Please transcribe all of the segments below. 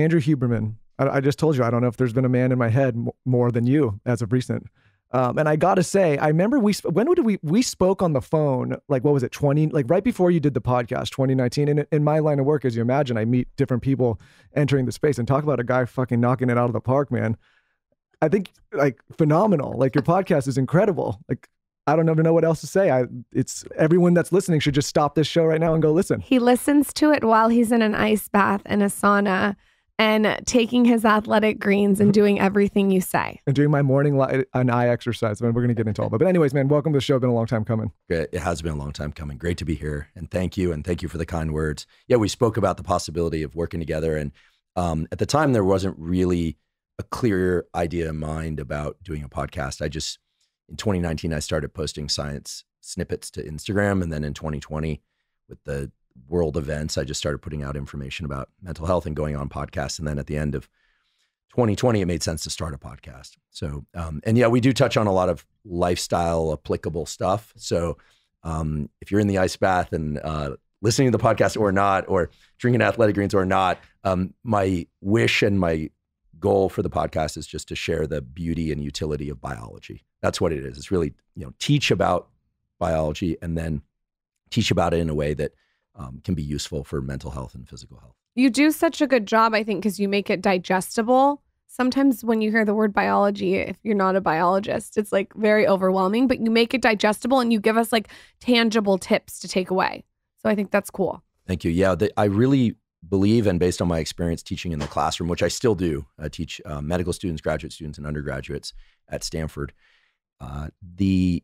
Andrew Huberman. I just told you, I don't know if there's been a man in my head more than you as of recent. And I got to say, I remember when we spoke on the phone, like, what was it? Right before you did the podcast, 2019. And in my line of work, as you imagine, I meet different people entering the space, and talk about a guy fucking knocking it out of the park, man. I think like phenomenal. Like, your podcast is incredible. Like, I don't even know what else to say. It's everyone that's listening should just stop this show right now and go listen. He listens to it while he's in an ice bath and a sauna, and taking his Athletic Greens and doing everything you say. And doing my morning an eye exercise. I mean, we're going to get into all of it. But anyways, man, welcome to the show. Been a long time coming. It has been a long time coming. Great to be here. And thank you. And thank you for the kind words. Yeah, we spoke about the possibility of working together. And at the time, there wasn't really a clear idea in mind about doing a podcast. In 2019, I started posting science snippets to Instagram. And then in 2020, with the world events, I just started putting out information about mental health and going on podcasts. And then at the end of 2020, it made sense to start a podcast. So, and yeah, we do touch on a lot of lifestyle applicable stuff. So if you're in the ice bath and listening to the podcast or not, or drinking Athletic Greens or not, my wish and my goal for the podcast is just to share the beauty and utility of biology. That's what it is. It's really, teach about biology and then teach about it in a way that can be useful for mental health and physical health. You do such a good job, I think, because you make it digestible. Sometimes when you hear the word biology, if you're not a biologist, it's like very overwhelming, but you make it digestible and you give us like tangible tips to take away. So I think that's cool. Thank you. Yeah, I really believe, and based on my experience teaching in the classroom, which I still do, I teach medical students, graduate students, and undergraduates at Stanford. The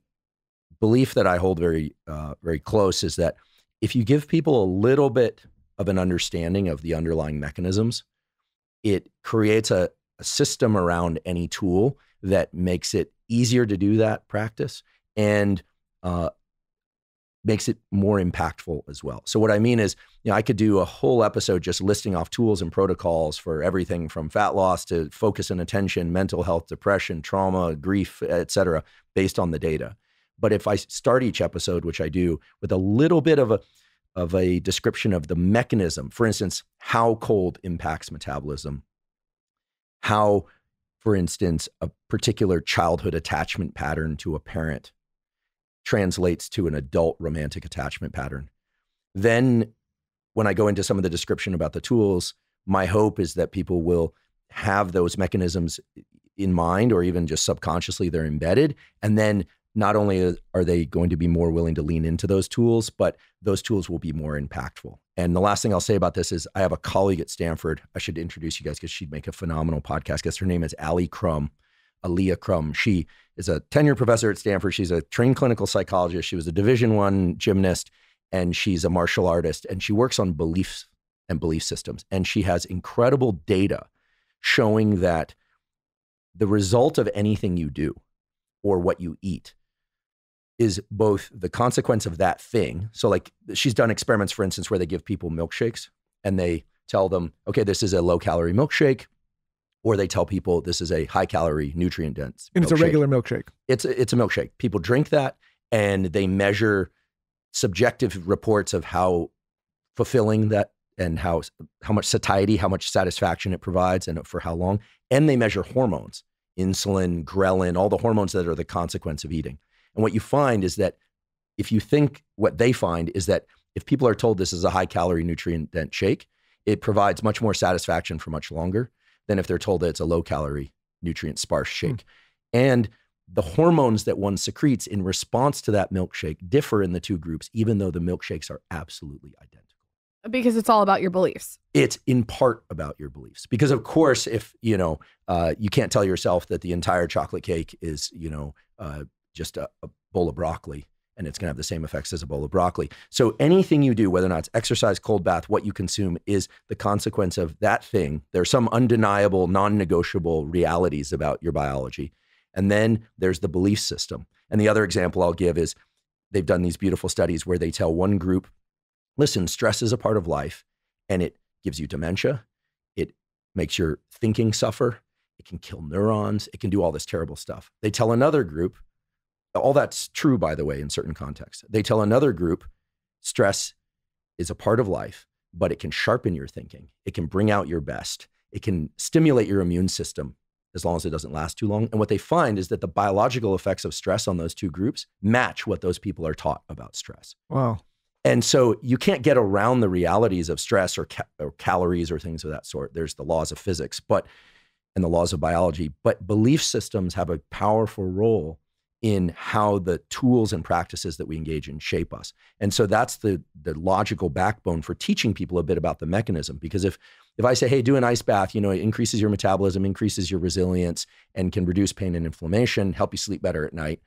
belief that I hold very, very close is that if you give people a little bit of an understanding of the underlying mechanisms, it creates a system around any tool that makes it easier to do that practice and makes it more impactful as well. So what I mean is, I could do a whole episode just listing off tools and protocols for everything from fat loss to focus and attention, mental health, depression, trauma, grief, et cetera, based on the data. But if I start each episode, which I do, with a little bit of a description of the mechanism, for instance, how cold impacts metabolism, how, for instance, a particular childhood attachment pattern to a parent translates to an adult romantic attachment pattern. Then when I go into some of the description about the tools, my hope is that people will have those mechanisms in mind, or even just subconsciously they're embedded. And then not only are they going to be more willing to lean into those tools, but those tools will be more impactful. And the last thing I'll say about this is I have a colleague at Stanford. I should introduce you guys because she'd make a phenomenal podcast guest. Her name is Alia Crum. She is a tenured professor at Stanford. She's a trained clinical psychologist. She was a Division I gymnast, and she's a martial artist, and she works on beliefs and belief systems. And she has incredible data showing that the result of anything you do or what you eat is both the consequence of that thing. So like, she's done experiments, for instance, where they give people milkshakes and they tell them, okay, this is a low calorie milkshake, or they tell people this is a high calorie, nutrient dense milkshake. And it's a regular milkshake. It's a milkshake. People drink that and they measure subjective reports of how fulfilling that and how much satiety, how much satisfaction it provides and for how long. And they measure hormones, insulin, ghrelin, all the hormones that are the consequence of eating. And what you find is that if people are told this is a high calorie nutrient dense shake, it provides much more satisfaction for much longer than if they're told that it's a low calorie nutrient sparse shake. And the hormones that one secretes in response to that milkshake differ in the two groups, even though the milkshakes are absolutely identical. Because it's all about your beliefs. It's in part about your beliefs. Because of course, if, you can't tell yourself that the entire chocolate cake is, just a bowl of broccoli, and it's gonna have the same effects as a bowl of broccoli. So anything you do, whether or not it's exercise, cold bath, what you consume is the consequence of that thing. There's some undeniable, non-negotiable realities about your biology. And then there's the belief system. And the other example I'll give is they've done these beautiful studies where they tell one group, listen, stress is a part of life and it gives you dementia. It makes your thinking suffer. It can kill neurons. It can do all this terrible stuff. They tell another group, all that's true, by the way, in certain contexts. They tell another group, stress is a part of life, but it can sharpen your thinking. It can bring out your best. It can stimulate your immune system as long as it doesn't last too long. And what they find is that the biological effects of stress on those two groups match what those people are taught about stress. Wow. And so you can't get around the realities of stress or calories or things of that sort. There's the laws of physics, and the laws of biology, but belief systems have a powerful role in how the tools and practices that we engage in shape us. And so that's the logical backbone for teaching people a bit about the mechanism. Because if I say, hey, do an ice bath, you know, it increases your metabolism, increases your resilience, and can reduce pain and inflammation, help you sleep better at night.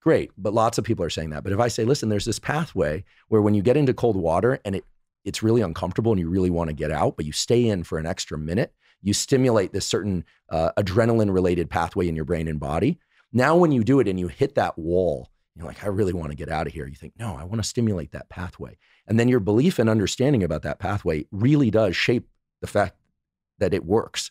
Great, but lots of people are saying that. But if I say, listen, there's this pathway where when you get into cold water and it's really uncomfortable and you really wanna get out, but you stay in for an extra minute, you stimulate this certain adrenaline-related pathway in your brain and body. Now, when you do it and you hit that wall, you're like, I really want to get out of here. You think, no, I want to stimulate that pathway. And then your belief and understanding about that pathway really does shape the fact that it works.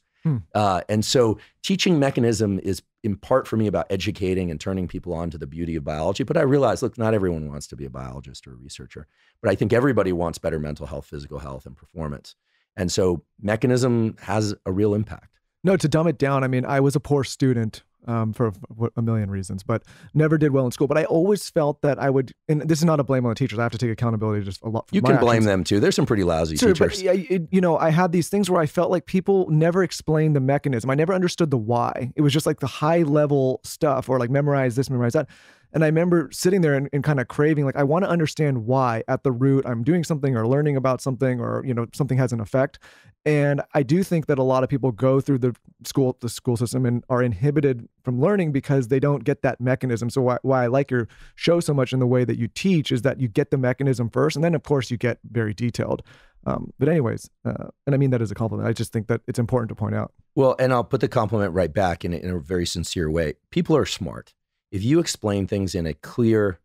And so teaching mechanism is in part for me about educating and turning people on to the beauty of biology. But I realize, look, not everyone wants to be a biologist or a researcher, but I think everybody wants better mental health, physical health, and performance. And so mechanism has a real impact. No, to dumb it down, I mean, I was a poor student for a million reasons, but never did well in school. But I always felt that I would, and this is not a blame on the teachers, I have to take accountability just a lot. You can blame them too. There's some pretty lousy teachers. But, you know, I had these things where I felt like people never explained the mechanism. I never understood the why. It was just like the high level stuff or like memorize this, memorize that. And I remember sitting there and kind of craving, like, I want to understand why at the root I'm doing something or learning about something or, you know, something has an effect. And I do think that a lot of people go through the school system and are inhibited from learning because they don't get that mechanism. So why I like your show so much in the way that you teach is that you get the mechanism first, and then of course you get very detailed. But anyways, and I mean that as a compliment. I just think that it's important to point out. Well, and I'll put the compliment right back in a very sincere way. People are smart. If you explain things in a clear,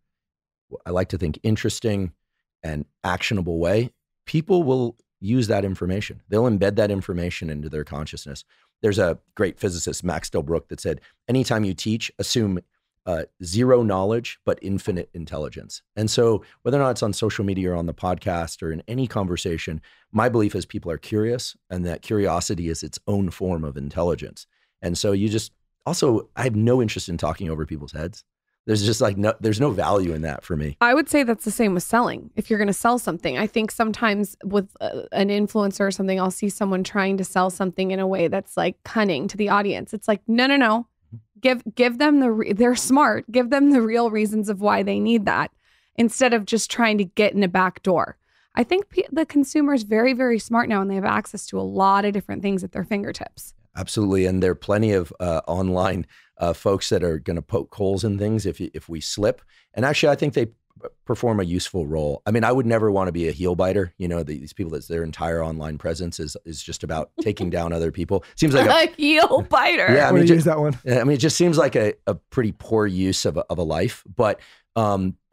I like to think interesting and actionable way, people will use that information. They'll embed that information into their consciousness. There's a great physicist, Max Delbrück, that said, anytime you teach, assume zero knowledge, but infinite intelligence. And so whether or not it's on social media or on the podcast or in any conversation, my belief is people are curious and that curiosity is its own form of intelligence. And so you just, also, I have no interest in talking over people's heads. There's just like, no, there's no value in that for me. I would say that's the same with selling. If you're going to sell something, I think sometimes with an influencer or something, I'll see someone trying to sell something in a way that's like cunning to the audience. It's like, no. Give them they're smart. Give them the real reasons of why they need that instead of just trying to get in a back door. I think the consumer is very, very smart now and they have access to a lot of different things at their fingertips. Absolutely. And there are plenty of online folks that are going to poke holes in things if we slip. And actually, I think they perform a useful role. I mean, I would never want to be a heel biter. You know, these people, that's their entire online presence is just about taking down other people. Seems like a heel biter. Yeah, I mean, use that one. I mean, it just seems like a pretty poor use of a life. But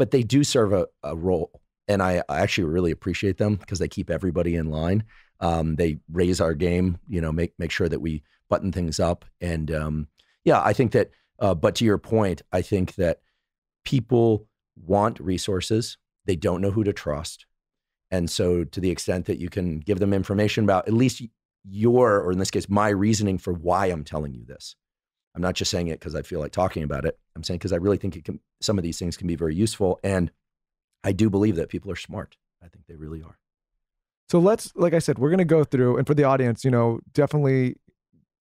they do serve a role. And I actually really appreciate them because they keep everybody in line. They raise our game, you know, make sure that we button things up. And yeah, I think that, but to your point, I think that people want resources. They don't know who to trust. And so to the extent that you can give them information about at least or in this case, my reasoning for why I'm telling you this. I'm not just saying it because I feel like talking about it. I'm saying because I really think some of these things can be very useful. And I do believe that people are smart. I think they really are. So let's, like I said, we're going to go through, and for the audience, you know, definitely,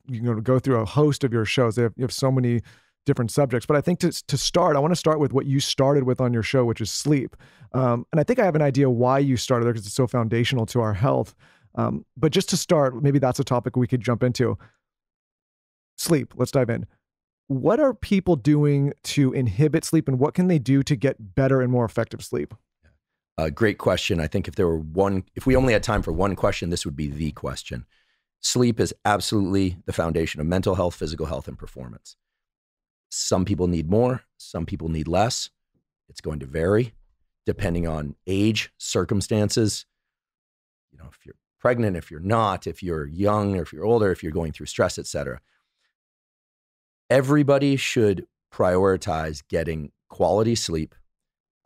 you know, go through a host of your shows. You have so many different subjects, but I think to start, I want to start with what you started with on your show, which is sleep. And I think I have an idea why you started there because it's so foundational to our health. But just to start, maybe that's a topic we could jump into. Sleep, let's dive in. What are people doing to inhibit sleep and what can they do to get better and more effective sleep? Great question. I think if we only had time for one question, this would be the question. Sleep is absolutely the foundation of mental health, physical health, and performance. Some people need more, some people need less. It's going to vary depending on age, circumstances. You know, if you're pregnant, if you're not, if you're young, or if you're older, if you're going through stress, etc. Everybody should prioritize getting quality sleep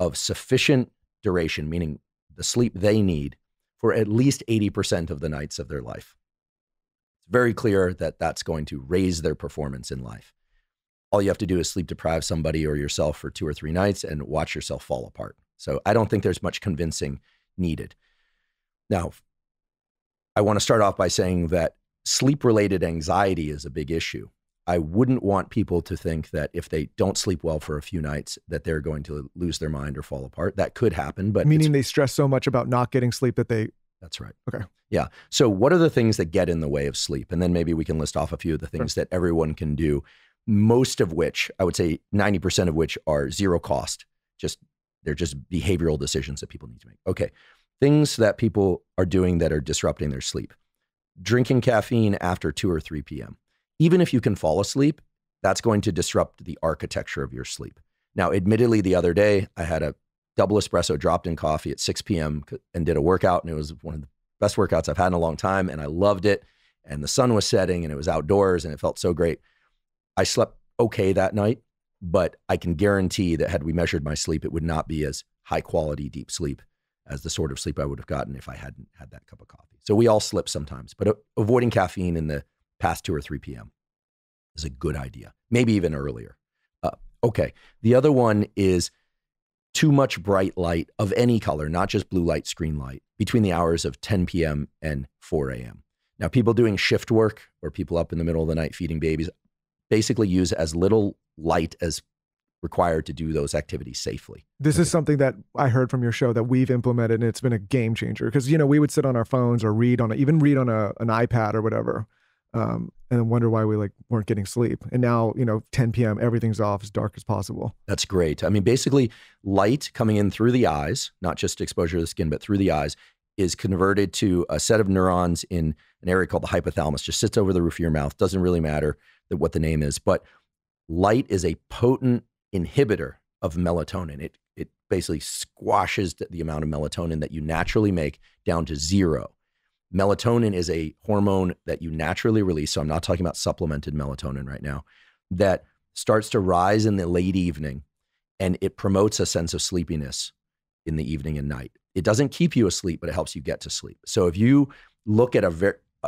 of sufficient duration, meaning the sleep they need for at least 80% of the nights of their life. It's very clear that that's going to raise their performance in life. All you have to do is sleep deprive somebody or yourself for 2 or 3 nights and watch yourself fall apart. So I don't think there's much convincing needed. Now, I want to start off by saying that sleep-related anxiety is a big issue. I wouldn't want people to think that if they don't sleep well for a few nights, that they're going to lose their mind or fall apart. That could happen, but— Meaning they stress so much about not getting sleep that they— That's right. Okay. Yeah. So what are the things that get in the way of sleep? And then maybe we can list off a few of the things that everyone can do, most of which, I would say 90% of which, are zero cost. They're just behavioral decisions that people need to make. Okay. Things that people are doing that are disrupting their sleep. Drinking caffeine after 2 or 3 p.m. Even if you can fall asleep, that's going to disrupt the architecture of your sleep. Now, admittedly, the other day I had a double espresso dropped in coffee at 6 p.m. and did a workout, and it was one of the best workouts I've had in a long time, and I loved it, and the sun was setting, and it was outdoors, and it felt so great. I slept okay that night, but I can guarantee that had we measured my sleep, it would not be as high quality deep sleep as the sort of sleep I would have gotten if I hadn't had that cup of coffee. So we all slip sometimes, but avoiding caffeine in the past 2 or 3 p.m. is a good idea, maybe even earlier. Okay, the other one is too much bright light of any color, not just blue light, screen light, between the hours of 10 p.m. and 4 a.m. Now, people doing shift work or people up in the middle of the night feeding babies basically use as little light as required to do those activities safely. This is something that I heard from your show that we've implemented, and it's been a game changer because, you know, we would sit on our phones or read on an iPad or whatever. And then wonder why we weren't getting sleep. And now, you know, 10 p.m., everything's off, as dark as possible. That's great. I mean, basically, light coming in through the eyes, not just exposure to the skin, but through the eyes, is converted to a set of neurons in an area called the hypothalamus. Just sits over the roof of your mouth. Doesn't really matter what the name is. But light is a potent inhibitor of melatonin. It basically squashes the amount of melatonin that you naturally make down to zero. Melatonin is a hormone that you naturally release, so I'm not talking about supplemented melatonin right now, that starts to rise in the late evening, and it promotes a sense of sleepiness in the evening and night. It doesn't keep you asleep, but it helps you get to sleep. So if you look at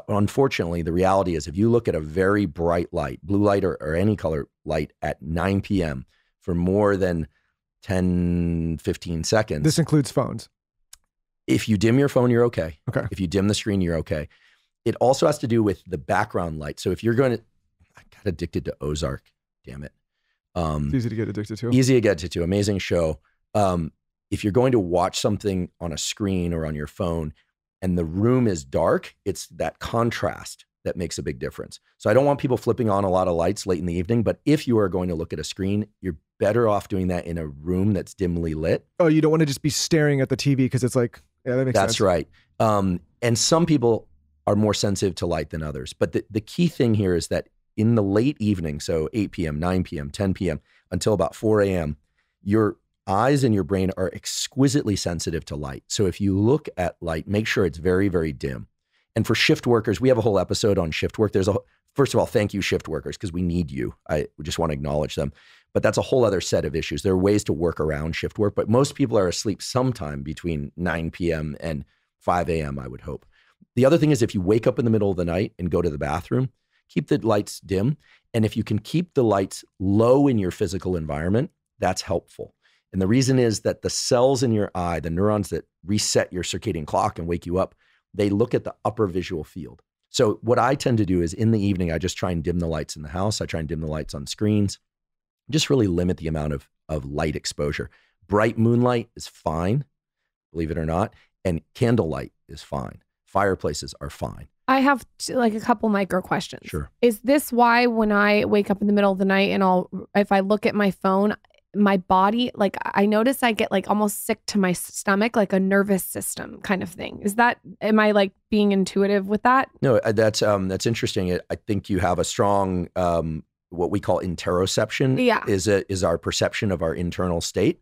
unfortunately, the reality is if you look at a very bright light, blue light or any color light at 9 p.m. for more than 10, 15 seconds. This includes phones. If you dim your phone, you're okay. Okay. If you dim the screen, you're okay. It also has to do with the background light. So if you're going to, I got addicted to Ozark, damn it. It's easy to get addicted to. Easy to get addicted to, amazing show. If you're going to watch something on a screen or on your phone and the room is dark, it's that contrast that makes a big difference. So I don't want people flipping on a lot of lights late in the evening, but if you are going to look at a screen, you're better off doing that in a room that's dimly lit. Oh, you don't want to just be staring at the TV because it's like, yeah, that makes sense. That's right. And some people are more sensitive to light than others. But the key thing here is that in the late evening, so 8 p.m., 9 p.m., 10 p.m., until about 4 a.m., your eyes and your brain are exquisitely sensitive to light. So if you look at light, make sure it's very, very dim. And for shift workers, we have a whole episode on shift work. First of all, thank you, shift workers, because we need you. I just want to acknowledge them. But that's a whole other set of issues. There are ways to work around shift work, but most people are asleep sometime between 9 p.m. and 5 a.m., I would hope. The other thing is if you wake up in the middle of the night and go to the bathroom, keep the lights dim. And if you can keep the lights low in your physical environment, that's helpful. And the reason is that the cells in your eye, the neurons that reset your circadian clock and wake you up, they look at the upper visual field. So what I tend to do is in the evening, I just try and dim the lights in the house. I try and dim the lights on screens. Just really limit the amount of light exposure. Bright moonlight is fine, believe it or not, and candlelight is fine. Fireplaces are fine. I have a couple micro questions. Sure. Is this why when I wake up in the middle of the night and if I look at my phone, my body, I notice I get almost sick to my stomach, like a nervous system kind of thing? Is that, am I being intuitive with that? No, that's interesting. I think you have a strong, what we call interoception. Yeah. is our perception of our internal state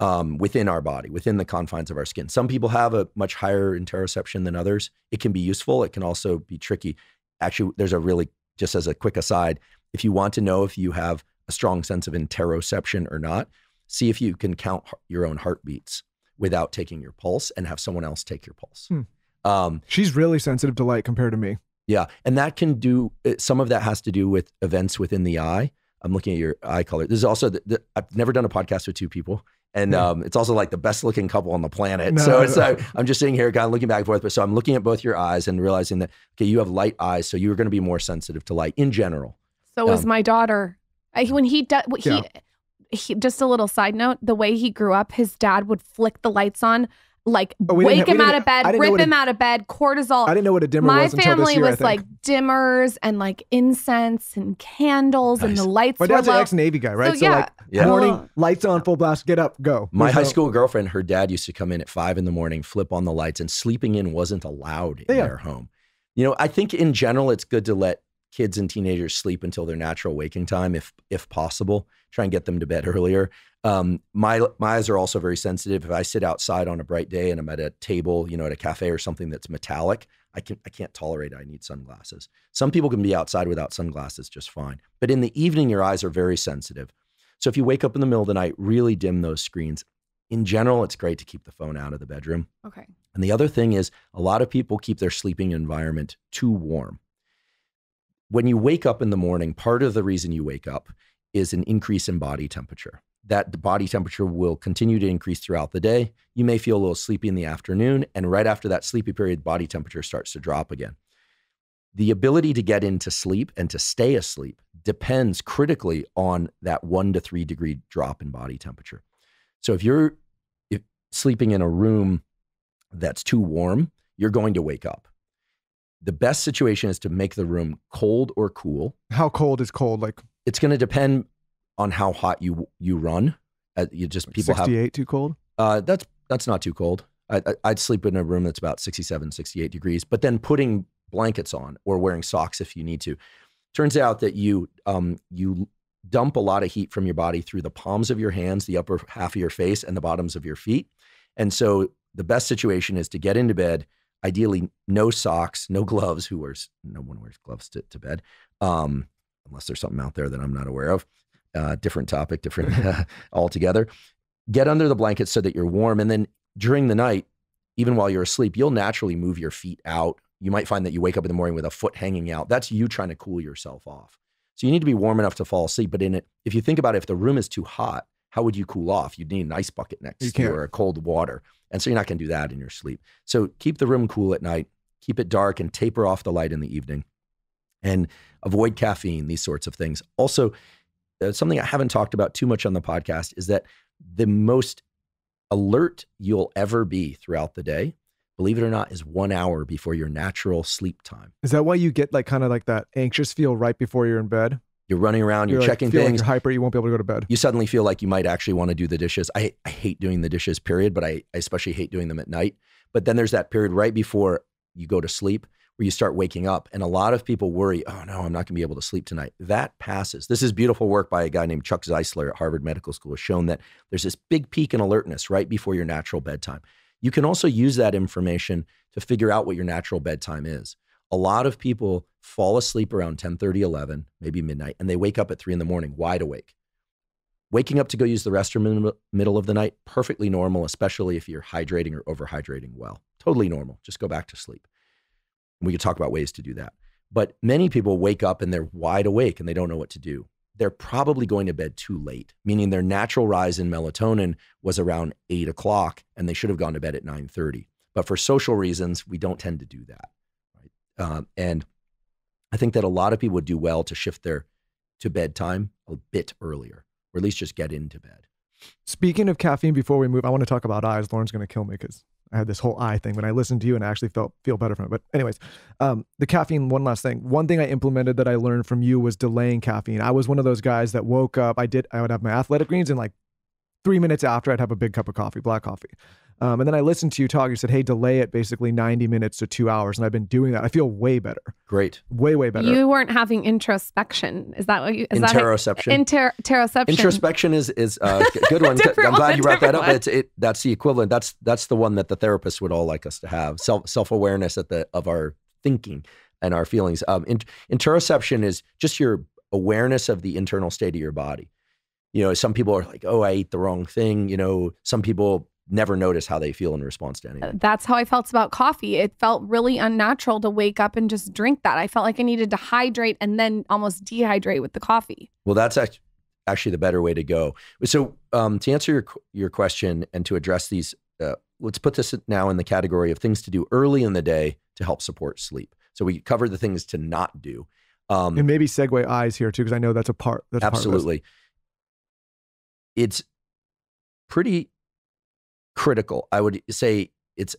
within our body, within the confines of our skin. Some people have a much higher interoception than others. It can be useful. It can also be tricky. Actually, there's a really, just as a quick aside, if you want to know if you have a strong sense of interoception or not, see if you can count your own heartbeats without taking your pulse and have someone else take your pulse. She's really sensitive to light compared to me. Yeah. And that can do, some of that has to do with events within the eye. I'm looking at your eye color. This is also, I've never done a podcast with two people. And it's also like the best looking couple on the planet. No, so it's like, I'm just sitting here kind of looking back and forth. But so I'm looking at both your eyes and realizing that, okay, you have light eyes. So you're going to be more sensitive to light in general. So was my daughter. Just a little side note, the way he grew up, his dad would flick the lights on, like wake him out of bed, rip him out of bed, cortisol. I didn't know what a dimmer was until this year. My family was like dimmers and like incense and candles and the lights were low. My dad's an ex-Navy guy, right? So like morning, lights on, full blast, get up, go. My high school girlfriend, her dad used to come in at 5 in the morning, flip on the lights, and sleeping in wasn't allowed in their home. You know, I think in general, it's good to let kids and teenagers sleep until their natural waking time, if possible. Try and get them to bed earlier. My eyes are also very sensitive. If I sit outside on a bright day and I'm at a table, you know, at a cafe or something that's metallic, I can't tolerate it. I need sunglasses. Some people can be outside without sunglasses just fine. But in the evening, your eyes are very sensitive. So if you wake up in the middle of the night, really dim those screens. In general, it's great to keep the phone out of the bedroom. Okay. And the other thing is, a lot of people keep their sleeping environment too warm. When you wake up in the morning, part of the reason you wake up is an increase in body temperature. That body temperature will continue to increase throughout the day. You may feel a little sleepy in the afternoon, and right after that sleepy period, body temperature starts to drop again. The ability to get into sleep and to stay asleep depends critically on that 1 to 3 degree drop in body temperature. So if you're sleeping in a room that's too warm, you're going to wake up. The best situation is to make the room cold or cool. How cold is cold? Like, it's going to depend on how hot you run. You just, people 68 have too cold. That's not too cold. I'd sleep in a room that's about 67, 68 degrees, but then putting blankets on or wearing socks if you need to. Turns out that you dump a lot of heat from your body through the palms of your hands, the upper half of your face, and the bottoms of your feet. And so the best situation is to get into bed, ideally no socks, no gloves. No one wears gloves to bed, unless there's something out there that I'm not aware of. Different topic, different altogether. Get under the blanket so that you're warm. And then during the night, even while you're asleep, you'll naturally move your feet out. You might find that you wake up in the morning with a foot hanging out. That's you trying to cool yourself off. So you need to be warm enough to fall asleep. But if you think about it, if the room is too hot, how would you cool off? You'd need an ice bucket next to you or a cold water. And so you're not going to do that in your sleep. So keep the room cool at night, keep it dark, and taper off the light in the evening, and avoid caffeine, these sorts of things. Also, something I haven't talked about too much on the podcast is that the most alert you'll ever be throughout the day, believe it or not, is 1 hour before your natural sleep time. Is that why you get like kind of like that anxious feel right before you're in bed? You're running around, you're checking things. Like you're hyper, you won't be able to go to bed. You suddenly feel like you might actually want to do the dishes. I hate doing the dishes, period, but I especially hate doing them at night. But then there's that period right before you go to sleep where you start waking up. And a lot of people worry, oh no, I'm not gonna be able to sleep tonight. That passes. This is beautiful work by a guy named Chuck Zeisler at Harvard Medical School has shown that there's this big peak in alertness right before your natural bedtime. You can also use that information to figure out what your natural bedtime is. A lot of people fall asleep around 10:30, 11, maybe midnight, and they wake up at 3 in the morning, wide awake. Waking up to go use the restroom in the middle of the night, perfectly normal, especially if you're hydrating or overhydrating well. Totally normal, just go back to sleep. We could talk about ways to do that. But many people wake up and they're wide awake and they don't know what to do. They're probably going to bed too late, meaning their natural rise in melatonin was around 8 o'clock and they should have gone to bed at 9:30. But for social reasons, we don't tend to do that. And I think that a lot of people would do well to shift their to bedtime a bit earlier, or at least just get into bed. Speaking of caffeine, before we move, I want to talk about eyes. Lauren's going to kill me because I had this whole eye thing when I listened to you, and I actually feel better from it. But anyways, the caffeine, one last thing. One thing I implemented that I learned from you was delaying caffeine. I was one of those guys that woke up, I would have my Athletic Greens, and like 3 minutes after I'd have a big cup of coffee, black coffee. And then I listened to you talk. You said, hey, delay it basically 90 minutes to 2 hours. And I've been doing that. I feel way better. Great. Way, way better. You weren't having introspection. Is that what you... Is interoception. Interoception. Introspection is good one. I'm glad you brought that up. That's the equivalent. That's the one that the therapists would all like us to have. Self-awareness of our thinking and our feelings. Interoception is just your awareness of the internal state of your body. You know, some people are like, oh, I ate the wrong thing. You know, some people never notice how they feel in response to anything. That's how I felt about coffee. It felt really unnatural to wake up and just drink that. I felt like I needed to hydrate and then almost dehydrate with the coffee. Well, that's actually the better way to go. So to answer your question and to address these, let's put this now in the category of things to do early in the day to help support sleep. So we covered the things to not do. And maybe segue eyes here too, because I know that's a part. That's absolutely. It's pretty critical. I would say it's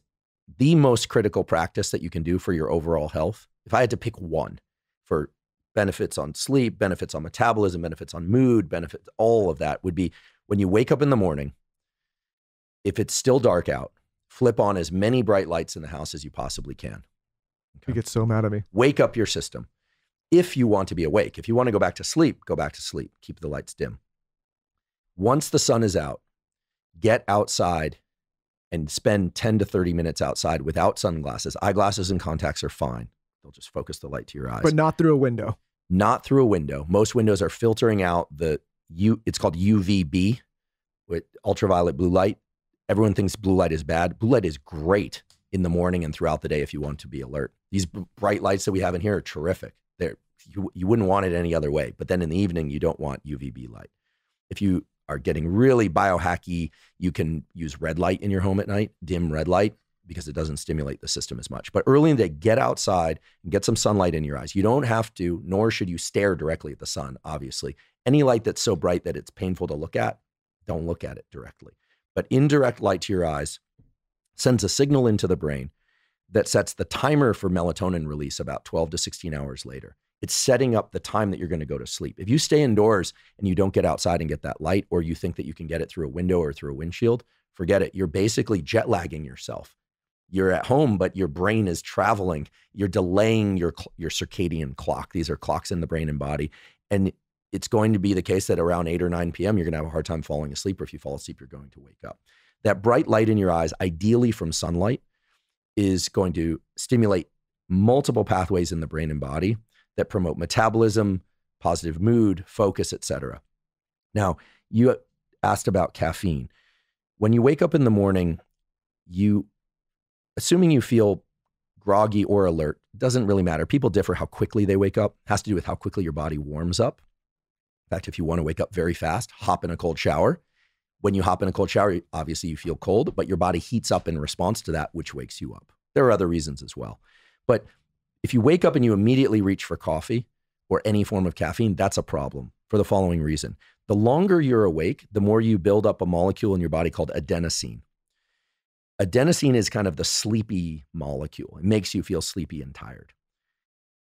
the most critical practice that you can do for your overall health. If I had to pick one for benefits on sleep, benefits on metabolism, benefits on mood, benefits, all of that would be when you wake up in the morning, if it's still dark out, flip on as many bright lights in the house as you possibly can. Okay? You get so mad at me. Wake up your system. If you want to be awake, if you want to go back to sleep, go back to sleep. Keep the lights dim. Once the sun is out, get outside and spend 10 to 30 minutes outside without sunglasses. Eyeglasses and contacts are fine. They'll just focus the light to your eyes. But not through a window. Not through a window. Most windows are filtering out the it's called UVB, with ultraviolet blue light. Everyone thinks blue light is bad. Blue light is great in the morning and throughout the day if you want to be alert. These bright lights that we have in here are terrific. You wouldn't want it any other way. But then in the evening, you don't want UVB light. If you are getting really biohacky, you can use red light in your home at night, dim red light, because it doesn't stimulate the system as much. But early in the day, get outside and get some sunlight in your eyes. You don't have to, nor should you stare directly at the sun, obviously. Any light that's so bright that it's painful to look at, don't look at it directly. But indirect light to your eyes sends a signal into the brain that sets the timer for melatonin release about 12 to 16 hours later. It's setting up the time that you're going to go to sleep. If you stay indoors and you don't get outside and get that light, or you think that you can get it through a window or through a windshield, forget it. You're basically jet lagging yourself. You're at home, but your brain is traveling. You're delaying your circadian clock. These are clocks in the brain and body. And it's going to be the case that around 8 or 9 p.m., you're going to have a hard time falling asleep, or if you fall asleep, you're going to wake up. That bright light in your eyes, ideally from sunlight, is going to stimulate multiple pathways in the brain and body that promote metabolism, positive mood, focus, etc. Now, you asked about caffeine. When you wake up in the morning, assuming you feel groggy or alert, doesn't really matter. People differ how quickly they wake up. It has to do with how quickly your body warms up. In fact, if you want to wake up very fast, hop in a cold shower. When you hop in a cold shower, obviously you feel cold, but your body heats up in response to that, which wakes you up. There are other reasons as well. But if you wake up and you immediately reach for coffee or any form of caffeine, that's a problem for the following reason. The longer you're awake, the more you build up a molecule in your body called adenosine. Adenosine is kind of the sleepy molecule. It makes you feel sleepy and tired.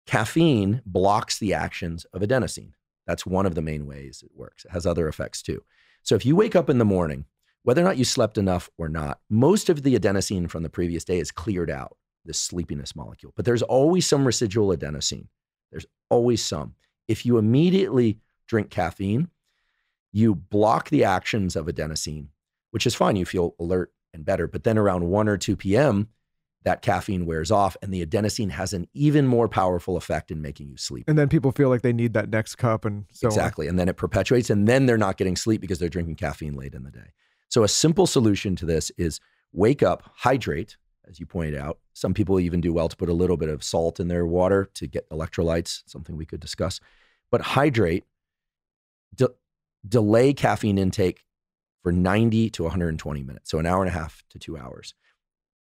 Caffeine blocks the actions of adenosine. That's one of the main ways it works. It has other effects too. So if you wake up in the morning, whether or not you slept enough or not, most of the adenosine from the previous day is cleared out, this sleepiness molecule, but there's always some residual adenosine. There's always some. If you immediately drink caffeine, you block the actions of adenosine, which is fine. You feel alert and better, but then around 1 or 2 p.m., that caffeine wears off and the adenosine has an even more powerful effect in making you sleep. And then people feel like they need that next cup and so exactly. On. And then it perpetuates and then they're not getting sleep because they're drinking caffeine late in the day. So a simple solution to this is wake up, hydrate, as you pointed out. Some people even do well to put a little bit of salt in their water to get electrolytes, something we could discuss. But hydrate, delay caffeine intake for 90 to 120 minutes. So an hour and a half to 2 hours.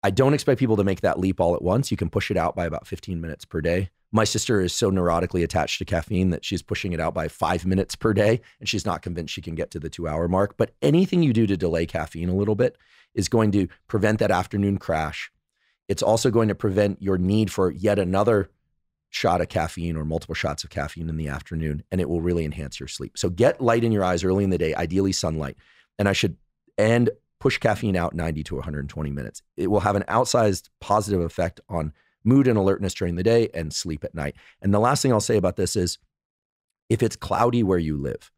I don't expect people to make that leap all at once. You can push it out by about 15 minutes per day. My sister is so neurotically attached to caffeine that she's pushing it out by 5 minutes per day, and she's not convinced she can get to the 2-hour mark. But anything you do to delay caffeine a little bit is going to prevent that afternoon crash. It's also going to prevent your need for yet another shot of caffeine or multiple shots of caffeine in the afternoon, and it will really enhance your sleep. So get light in your eyes early in the day, ideally sunlight. And push caffeine out 90 to 120 minutes. It will have an outsized positive effect on mood and alertness during the day and sleep at night. And the last thing I'll say about this is, if it's cloudy where you live,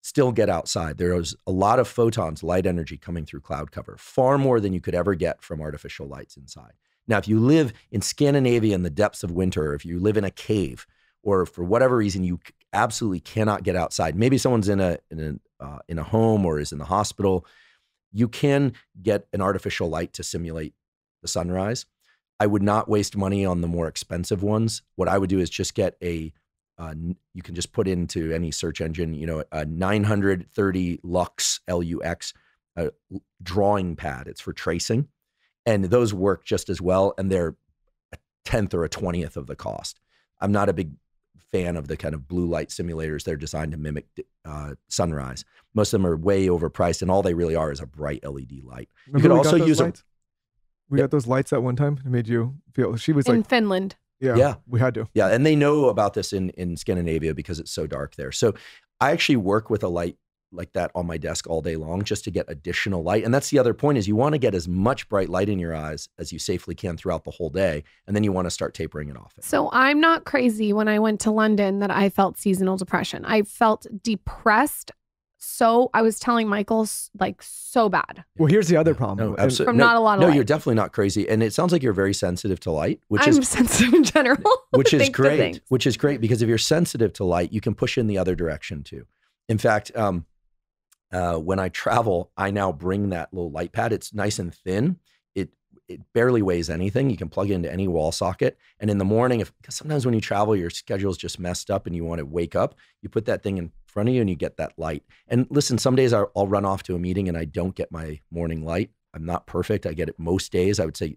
still get outside. There is a lot of photons, light energy coming through cloud cover, far more than you could ever get from artificial lights inside. Now, if you live in Scandinavia in the depths of winter, or if you live in a cave, or for whatever reason, you absolutely cannot get outside. Maybe someone's in a home or is in the hospital, you can get an artificial light to simulate the sunrise. I would not waste money on the more expensive ones. What I would do is just get a, you can just put into any search engine, you know, a 930 lux, L-U-X, drawing pad. It's for tracing. And those work just as well. And they're a 10th or a 20th of the cost. I'm not a big fan of the kind of blue light simulators. They're designed to mimic sunrise. Most of them are way overpriced, and all they really are is a bright LED light. Remember, you could also use them. We got those lights at one time. It made you feel, she was in like- in Finland. Yeah, yeah, we had to. Yeah, and they know about this in Scandinavia because it's so dark there. So I actually work with a light like that on my desk all day long just to get additional light. And that's the other point, is you want to get as much bright light in your eyes as you safely can throughout the whole day. And then you want to start tapering it off. So I'm not crazy when I went to London that I felt seasonal depression. I felt depressed. So I was telling Michael, like, so bad. Well, here's the other problem. No, absolutely. From no, not a lot of light. No, you're definitely not crazy. And it sounds like you're very sensitive to light, which I'm sensitive in general. Which is great. Which is great, because if you're sensitive to light, you can push in the other direction too. In fact, when I travel, I now bring that little light pad. It's nice and thin. It barely weighs anything. You can plug it into any wall socket. And in the morning, because sometimes when you travel, your schedule's just messed up and you want to wake up, you put that thing in front of you and you get that light. And listen, some days I'll run off to a meeting and I don't get my morning light. I'm not perfect. I get it most days. I would say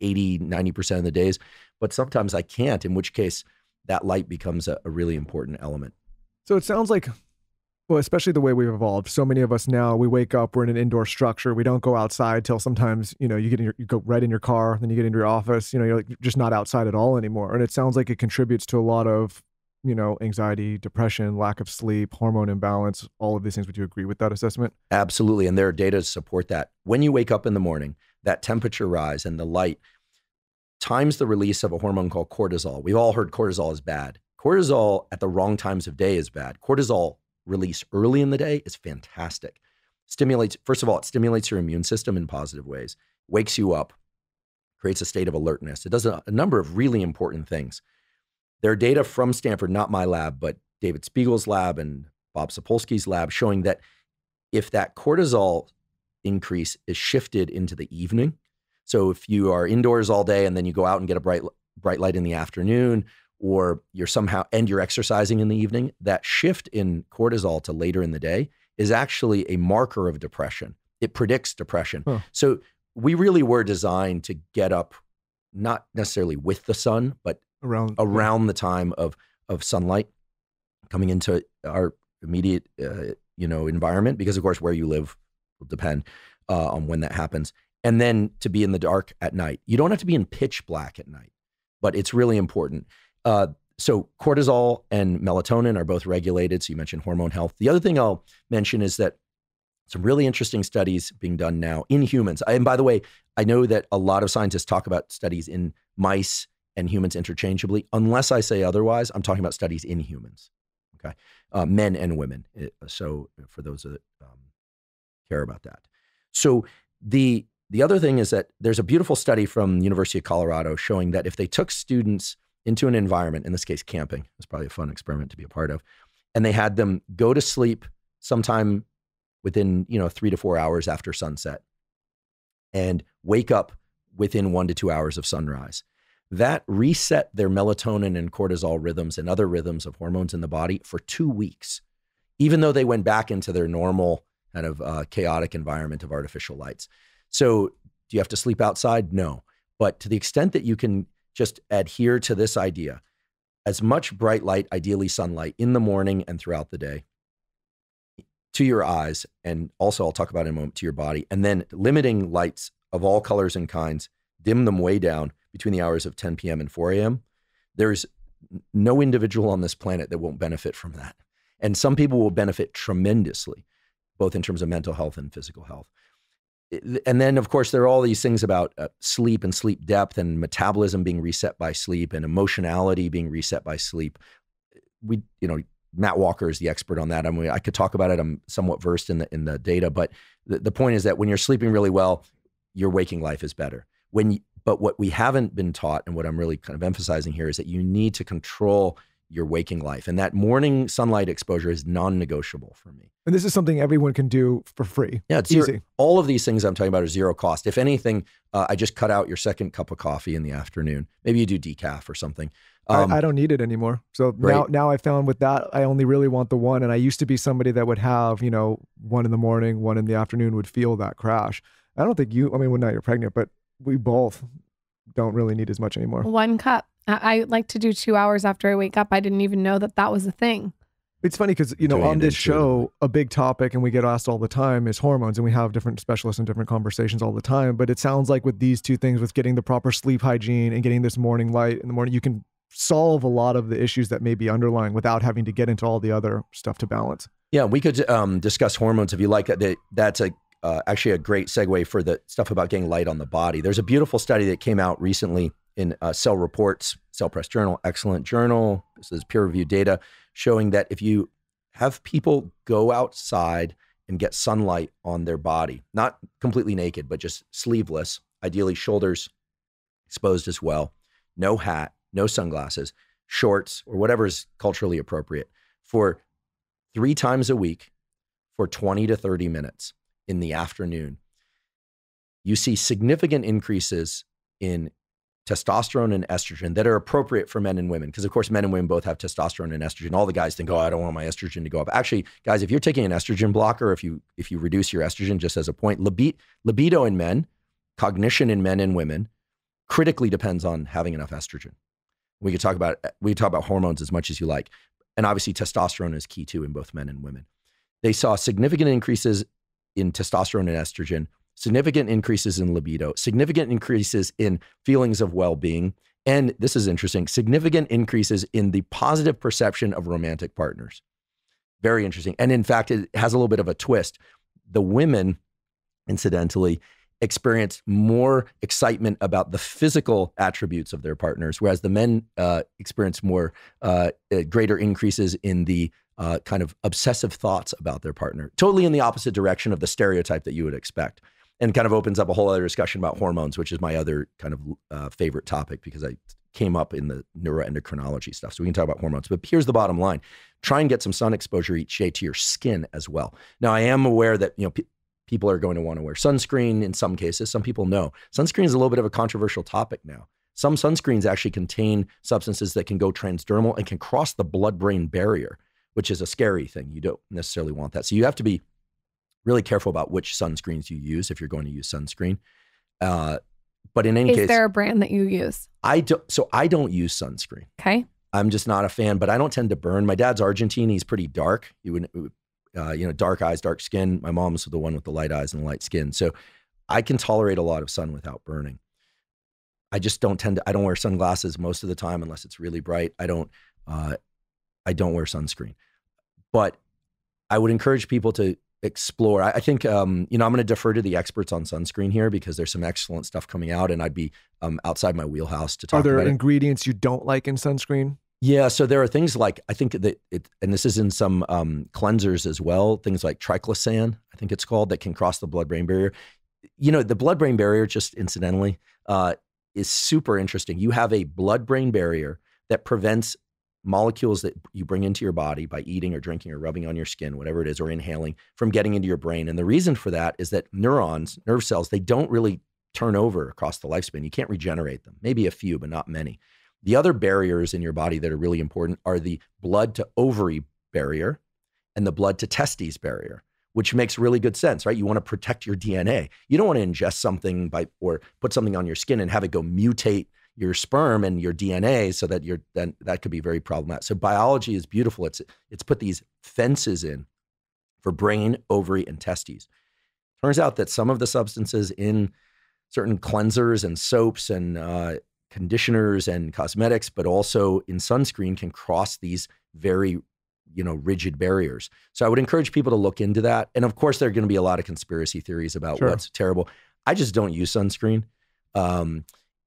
80, 90% of the days, but sometimes I can't, in which case that light becomes a really important element. So it sounds like, well, especially the way we've evolved. So many of us now, we wake up, we're in an indoor structure. We don't go outside till sometimes, you know, you go right in your car, then you get into your office, you know, you're like just not outside at all anymore. And it sounds like it contributes to a lot of, you know, anxiety, depression, lack of sleep, hormone imbalance, all of these things. Would you agree with that assessment? Absolutely. And there are data to support that. When you wake up in the morning, that temperature rise and the light times the release of a hormone called cortisol. We've all heard cortisol is bad. Cortisol at the wrong times of day is bad. Cortisol release early in the day is fantastic. Stimulates, first of all, it stimulates your immune system in positive ways, wakes you up, creates a state of alertness. It does a number of really important things. There are data from Stanford, not my lab, but David Spiegel's lab and Bob Sapolsky's lab, showing that if that cortisol increase is shifted into the evening, so if you are indoors all day and then you go out and get a bright light in the afternoon, or you're somehow, and you're exercising in the evening, that shift in cortisol to later in the day is actually a marker of depression. It predicts depression. Huh. So we really were designed to get up, not necessarily with the sun, but around the time of sunlight coming into our immediate, you know, environment, because of course where you live will depend on when that happens. And then to be in the dark at night. You don't have to be in pitch black at night, but it's really important. So cortisol and melatonin are both regulated. So you mentioned hormone health. The other thing I'll mention is that some really interesting studies being done now in humans. And by the way, I know that a lot of scientists talk about studies in mice and humans interchangeably. Unless I say otherwise, I'm talking about studies in humans, okay? Men and women. So for those that care about that. So the other thing is that there's a beautiful study from the University of Colorado showing that if they took students into an environment, in this case, camping. It was probably a fun experiment to be a part of. And they had them go to sleep sometime within, you know, 3 to 4 hours after sunset and wake up within 1 to 2 hours of sunrise. That reset their melatonin and cortisol rhythms and other rhythms of hormones in the body for 2 weeks, even though they went back into their normal kind of chaotic environment of artificial lights. So do you have to sleep outside? No. But to the extent that you can just adhere to this idea, as much bright light, ideally sunlight, in the morning and throughout the day to your eyes, and also I'll talk about in a moment to your body, and then limiting lights of all colors and kinds, dim them way down between the hours of 10 p.m. and 4 a.m. There's no individual on this planet that won't benefit from that. And some people will benefit tremendously, both in terms of mental health and physical health. And then, of course, there are all these things about sleep and sleep depth and metabolism being reset by sleep and emotionality being reset by sleep. We, you know, Matt Walker is the expert on that. I mean, I could talk about it. I'm somewhat versed in the data, but the point is that when you're sleeping really well, your waking life is better. But what we haven't been taught, and what I'm really kind of emphasizing here, is that you need to control your waking life. And that morning sunlight exposure is non-negotiable for me. And this is something everyone can do for free. Yeah, it's easy. All of these things I'm talking about are zero cost. If anything, I just cut out your second cup of coffee in the afternoon. Maybe you do decaf or something. I don't need it anymore. So now I found with that, I only really want the one. And I used to be somebody that would have, you know, one in the morning, one in the afternoon, would feel that crash. I don't think you, I mean, well, now you're pregnant, but we both don't really need as much anymore. One cup. I like to do 2 hours after I wake up. I didn't even know that that was a thing. It's funny because, you know, on this show, a big topic, and we get asked all the time, is hormones. And we have different specialists and different conversations all the time. But it sounds like with these two things, with getting the proper sleep hygiene and getting this morning light in the morning, you can solve a lot of the issues that may be underlying without having to get into all the other stuff to balance. Yeah, we could discuss hormones if you like. That's a actually a great segue for the stuff about getting light on the body. There's a beautiful study that came out recently in Cell Reports, Cell Press Journal, excellent journal. This is peer-reviewed data showing that if you have people go outside and get sunlight on their body, not completely naked, but just sleeveless, ideally shoulders exposed as well, no hat, no sunglasses, shorts, or whatever is culturally appropriate, for 3 times a week for 20 to 30 minutes in the afternoon, you see significant increases in testosterone and estrogen that are appropriate for men and women. Because of course, men and women both have testosterone and estrogen. All the guys think, oh, I don't want my estrogen to go up. Actually, guys, if you're taking an estrogen blocker, if you reduce your estrogen, just as a point, libido in men, cognition in men and women, critically depends on having enough estrogen. We could talk about hormones as much as you like. And obviously testosterone is key too in both men and women. They saw significant increases in testosterone and estrogen, significant increases in libido, significant increases in feelings of well-being, and this is interesting, significant increases in the positive perception of romantic partners. Very interesting. And in fact, it has a little bit of a twist. The women, incidentally, experienced more excitement about the physical attributes of their partners, whereas the men experienced more greater increases in the kind of obsessive thoughts about their partner, totally in the opposite direction of the stereotype that you would expect. And kind of opens up a whole other discussion about hormones, which is my other kind of favorite topic, because I came up in the neuroendocrinology stuff. So we can talk about hormones, but here's the bottom line. Try and get some sun exposure each day to your skin as well. Now, I am aware that, you know, people are going to want to wear sunscreen in some cases. Some people know. Sunscreen is a little bit of a controversial topic now. Some sunscreens actually contain substances that can go transdermal and can cross the blood-brain barrier, which is a scary thing. You don't necessarily want that. So you have to be really careful about which sunscreens you use if you're going to use sunscreen. But in any case— Is there a brand that you use? I don't use sunscreen. Okay. I'm just not a fan, but I don't tend to burn. My dad's Argentine. He's pretty dark. He wouldn't, you know, dark eyes, dark skin. My mom's the one with the light eyes and the light skin. So I can tolerate a lot of sun without burning. I just don't tend to, I don't wear sunglasses most of the time unless it's really bright. I don't wear sunscreen. But I would encourage people to explore. I think, you know, I'm going to defer to the experts on sunscreen here because there's some excellent stuff coming out and I'd be outside my wheelhouse to talk about it. Are there ingredients you don't like in sunscreen? Yeah. So there are things like, I think that it, and this is in some cleansers as well, things like triclosan, I think it's called, that can cross the blood-brain barrier. You know, the blood-brain barrier, just incidentally, is super interesting. You have a blood-brain barrier that prevents molecules that you bring into your body by eating or drinking or rubbing on your skin, whatever it is, or inhaling, from getting into your brain. And the reason for that is that neurons, nerve cells, they don't really turn over across the lifespan. You can't regenerate them. Maybe a few, but not many. The other barriers in your body that are really important are the blood to ovary barrier and the blood to testes barrier, which makes really good sense, right? You want to protect your DNA. You don't want to ingest something by or put something on your skin and have it go mutate your sperm and your DNA, so that you're then that could be very problematic. So biology is beautiful. It's put these fences in for brain, ovary, and testes. Turns out that some of the substances in certain cleansers and soaps and conditioners and cosmetics, but also in sunscreen, can cross these very, you know, rigid barriers. So I would encourage people to look into that. And of course, there are going to be a lot of conspiracy theories about what's terrible. I just don't use sunscreen.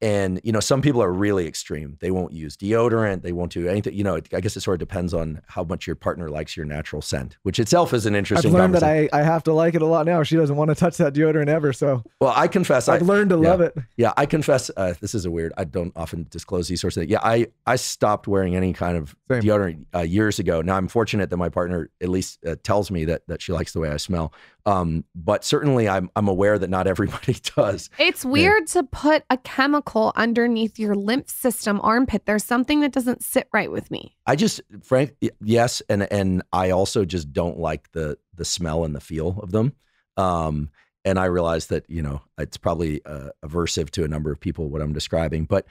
And, you know, some people are really extreme. They won't use deodorant. They won't do anything. You know, I guess it sort of depends on how much your partner likes your natural scent, which itself is an interesting conversation. I've learned that I have to like it a lot now. She doesn't want to touch that deodorant ever. So, well, I confess. I've learned to love it. Yeah, I confess. This is a weird, I don't often disclose these sorts of things. Yeah, I stopped wearing any kind of deodorant years ago. Now, I'm fortunate that my partner at least tells me that she likes the way I smell. But certainly I'm aware that not everybody does. It's weird to put a chemical underneath your lymph system armpit. There's something that doesn't sit right with me. I just, Frank, yes. And I also just don't like the smell and the feel of them. And I realize that, you know, it's probably aversive to a number of people, what I'm describing, but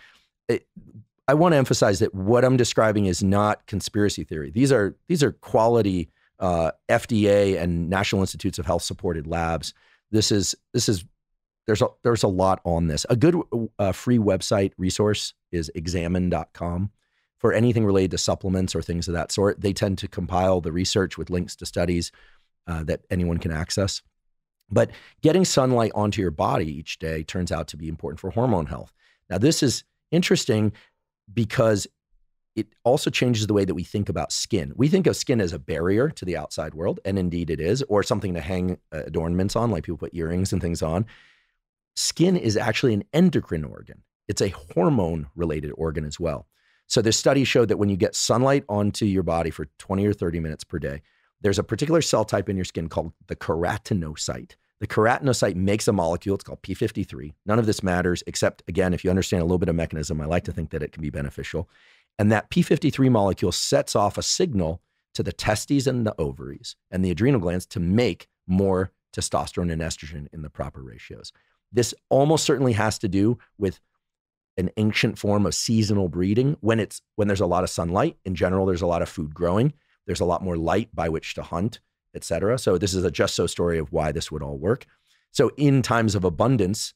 I want to emphasize that what I'm describing is not conspiracy theory. These are quality FDA and National Institutes of Health supported labs. There's a lot on this. A good free website resource is examine.com for anything related to supplements or things of that sort. They tend to compile the research with links to studies that anyone can access. But getting sunlight onto your body each day turns out to be important for hormone health. Now, this is interesting because it also changes the way that we think about skin. We think of skin as a barrier to the outside world, and indeed it is, or something to hang adornments on, like people put earrings and things on. Skin is actually an endocrine organ. It's a hormone-related organ as well. So this study showed that when you get sunlight onto your body for 20 or 30 minutes per day, there's a particular cell type in your skin called the keratinocyte. The keratinocyte makes a molecule, it's called p53. None of this matters, except again, if you understand a little bit of mechanism, I like to think that it can be beneficial. And that p53 molecule sets off a signal to the testes and the ovaries and the adrenal glands to make more testosterone and estrogen in the proper ratios. This almost certainly has to do with an ancient form of seasonal breeding. When there's a lot of sunlight, in general, there's a lot of food growing. There's a lot more light by which to hunt, et cetera. So this is a just so story of why this would all work. So in times of abundance,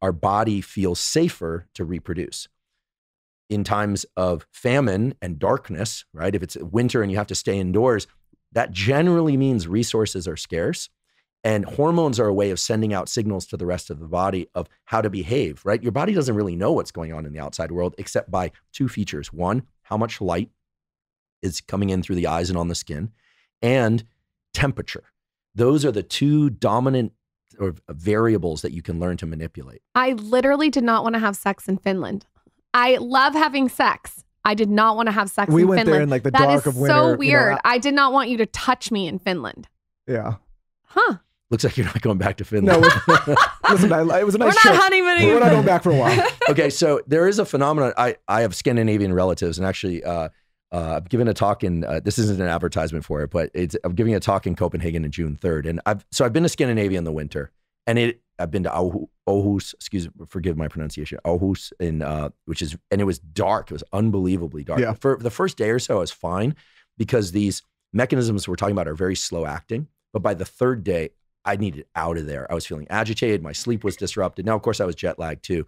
our body feels safer to reproduce. In times of famine and darkness, right? If it's winter and you have to stay indoors, that generally means resources are scarce, and hormones are a way of sending out signals to the rest of the body of how to behave, right? Your body doesn't really know what's going on in the outside world except by two features. One, how much light is coming in through the eyes and on the skin, and temperature. Those are the two dominant or variables that you can learn to manipulate. I literally did not want to have sex in Finland. I love having sex. I did not want to have sex in Finland. We went there in like the dark of winter. That is so weird. You know, I did not want you to touch me in Finland. Yeah. Huh. Looks like you're not going back to Finland. No, listen, it was a nice trip. We're not honeymooning. We're not going back for a while. Okay, so there is a phenomenon. I have Scandinavian relatives, and actually I've given a talk in, this isn't an advertisement for it, but I'm giving a talk in Copenhagen on June 3rd. And I've been to Scandinavia in the winter, and I've been to Aarhus, excuse me, forgive my pronunciation, Aarhus, and it was dark. It was unbelievably dark. Yeah. For the first day or so, I was fine because these mechanisms we're talking about are very slow acting. But by the third day, I needed out of there. I was feeling agitated. My sleep was disrupted. Now, of course, I was jet lagged too.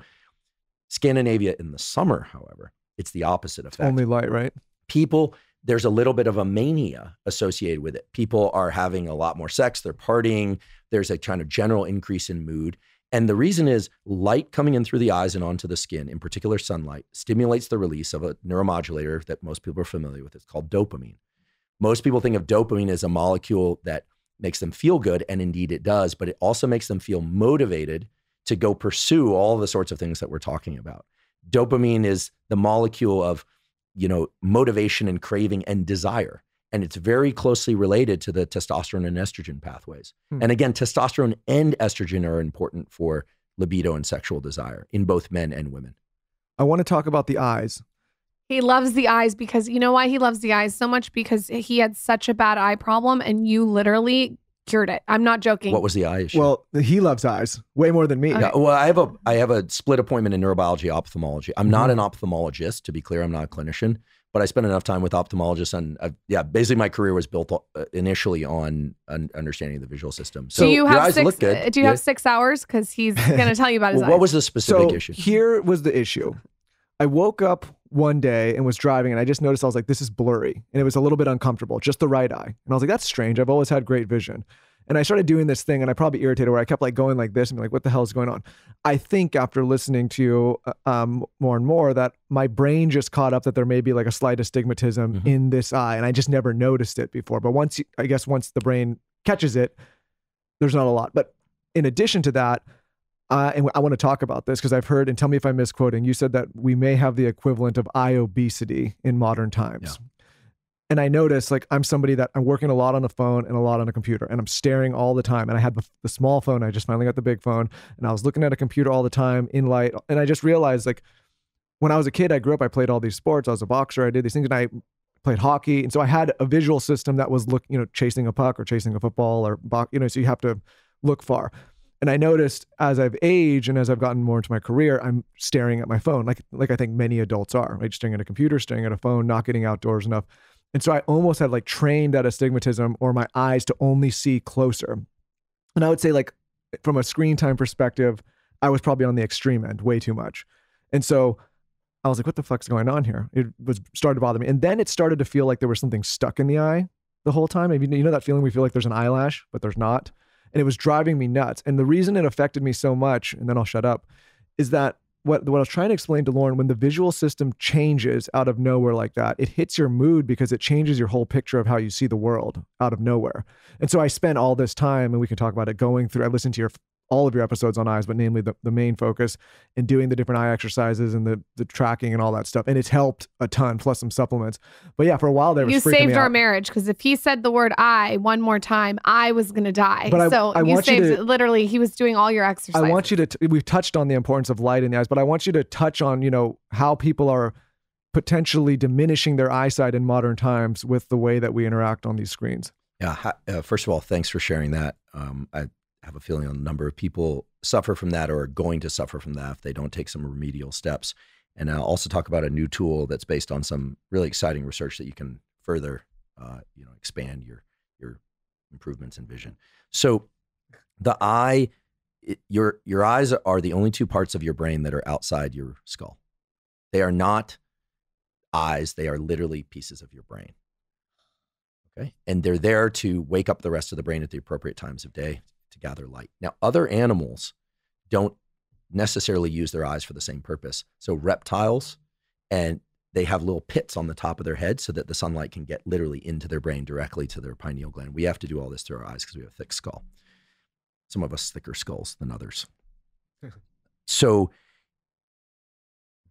Scandinavia in the summer, however, it's the opposite effect. Only light, right? People, there's a little bit of a mania associated with it. People are having a lot more sex. They're partying. There's a kind of general increase in mood. And the reason is light coming in through the eyes and onto the skin, in particular sunlight, stimulates the release of a neuromodulator that most people are familiar with. It's called dopamine. Most people think of dopamine as a molecule that makes them feel good, and indeed it does, but it also makes them feel motivated to go pursue all the sorts of things that we're talking about. Dopamine is the molecule of, you know, motivation and craving and desire. And it's very closely related to the testosterone and estrogen pathways. And again, testosterone and estrogen are important for libido and sexual desire in both men and women. I want to talk about the eyes. He loves the eyes because, you know why he loves the eyes so much? Because he had such a bad eye problem and you literally cured it. I'm not joking. What was the eye issue? Well, he loves eyes way more than me. Okay. Yeah, well, I have a split appointment in neurobiology, ophthalmology. I'm not an ophthalmologist, to be clear. I'm not a clinician, but I spent enough time with ophthalmologists, and basically my career was built initially on understanding the visual system. So do you have 6 hours? Because he's going to tell you about his eyes. What was the specific issue? Here was the issue. I woke up one day and was driving, and I just noticed, I was like, this is blurry. And it was a little bit uncomfortable, just the right eye. And I was like, that's strange. I've always had great vision. And I started doing this thing, and I probably irritated, where I kept like going like this and being like, what the hell is going on? I think after listening to you more and more, that my brain just caught up that there may be like a slight astigmatism mm-hmm. in this eye, and I just never noticed it before. But once, I guess once the brain catches it, there's not a lot. But in addition to that, and I want to talk about this because I've heard, and tell me if I'm misquoting, you said that we may have the equivalent of eye obesity in modern times. Yeah. And I noticed, like, I'm somebody that I'm working a lot on a phone and a lot on a computer, and I'm staring all the time. And I had the small phone. I just finally got the big phone, and I was looking at a computer all the time in light. And I just realized, like, when I was a kid, I grew up, I played all these sports. I was a boxer. I did these things, and I played hockey. And so I had a visual system that was chasing a puck or chasing a football or so you have to look far. And I noticed as I've aged and as I've gotten more into my career, I'm staring at my phone, like I think many adults are, right? Staring at a computer, staring at a phone, not getting outdoors enough. And so I almost had like trained that astigmatism or my eyes to only see closer. And I would say, like, from a screen time perspective, I was probably on the extreme end way too much. And so I was like, what the fuck's going on here? It was started to bother me. And then it started to feel like there was something stuck in the eye the whole time. I mean, you know that feeling we feel like there's an eyelash, but there's not. And it was driving me nuts. And the reason it affected me so much, and then I'll shut up, is that what I was trying to explain to Lauren, when the visual system changes out of nowhere like that, it hits your mood because it changes your whole picture of how you see the world out of nowhere. And so I spent all this time, and we can talk about it, going through, I listened to all of your episodes on eyes, but namely the main focus, and doing the different eye exercises and the tracking and all that stuff. And it's helped a ton, plus some supplements. But yeah, for a while there was freaking me out. You saved our marriage, because if he said the word I one more time, I was going to die. But so I you saved, literally, he was doing all your exercises. I want you to, we've touched on the importance of light in the eyes, but I want you to touch on, how people are potentially diminishing their eyesight in modern times with the way that we interact on these screens. Yeah. First of all, thanks for sharing that. I have a feeling a number of people suffer from that or are going to suffer from that if they don't take some remedial steps. And I'll also talk about a new tool that's based on some really exciting research that you can further, expand your improvements in vision. So the eye, your eyes are the only two parts of your brain that are outside your skull. They are not eyes. They are literally pieces of your brain. Okay. And they're there to wake up the rest of the brain at the appropriate times of day to gather light. Now, other animals don't necessarily use their eyes for the same purpose. So reptiles, and they have little pits on the top of their head so that the sunlight can get literally into their brain, directly to their pineal gland. We have to do all this through our eyes because we have a thick skull. Some of us thicker skulls than others. So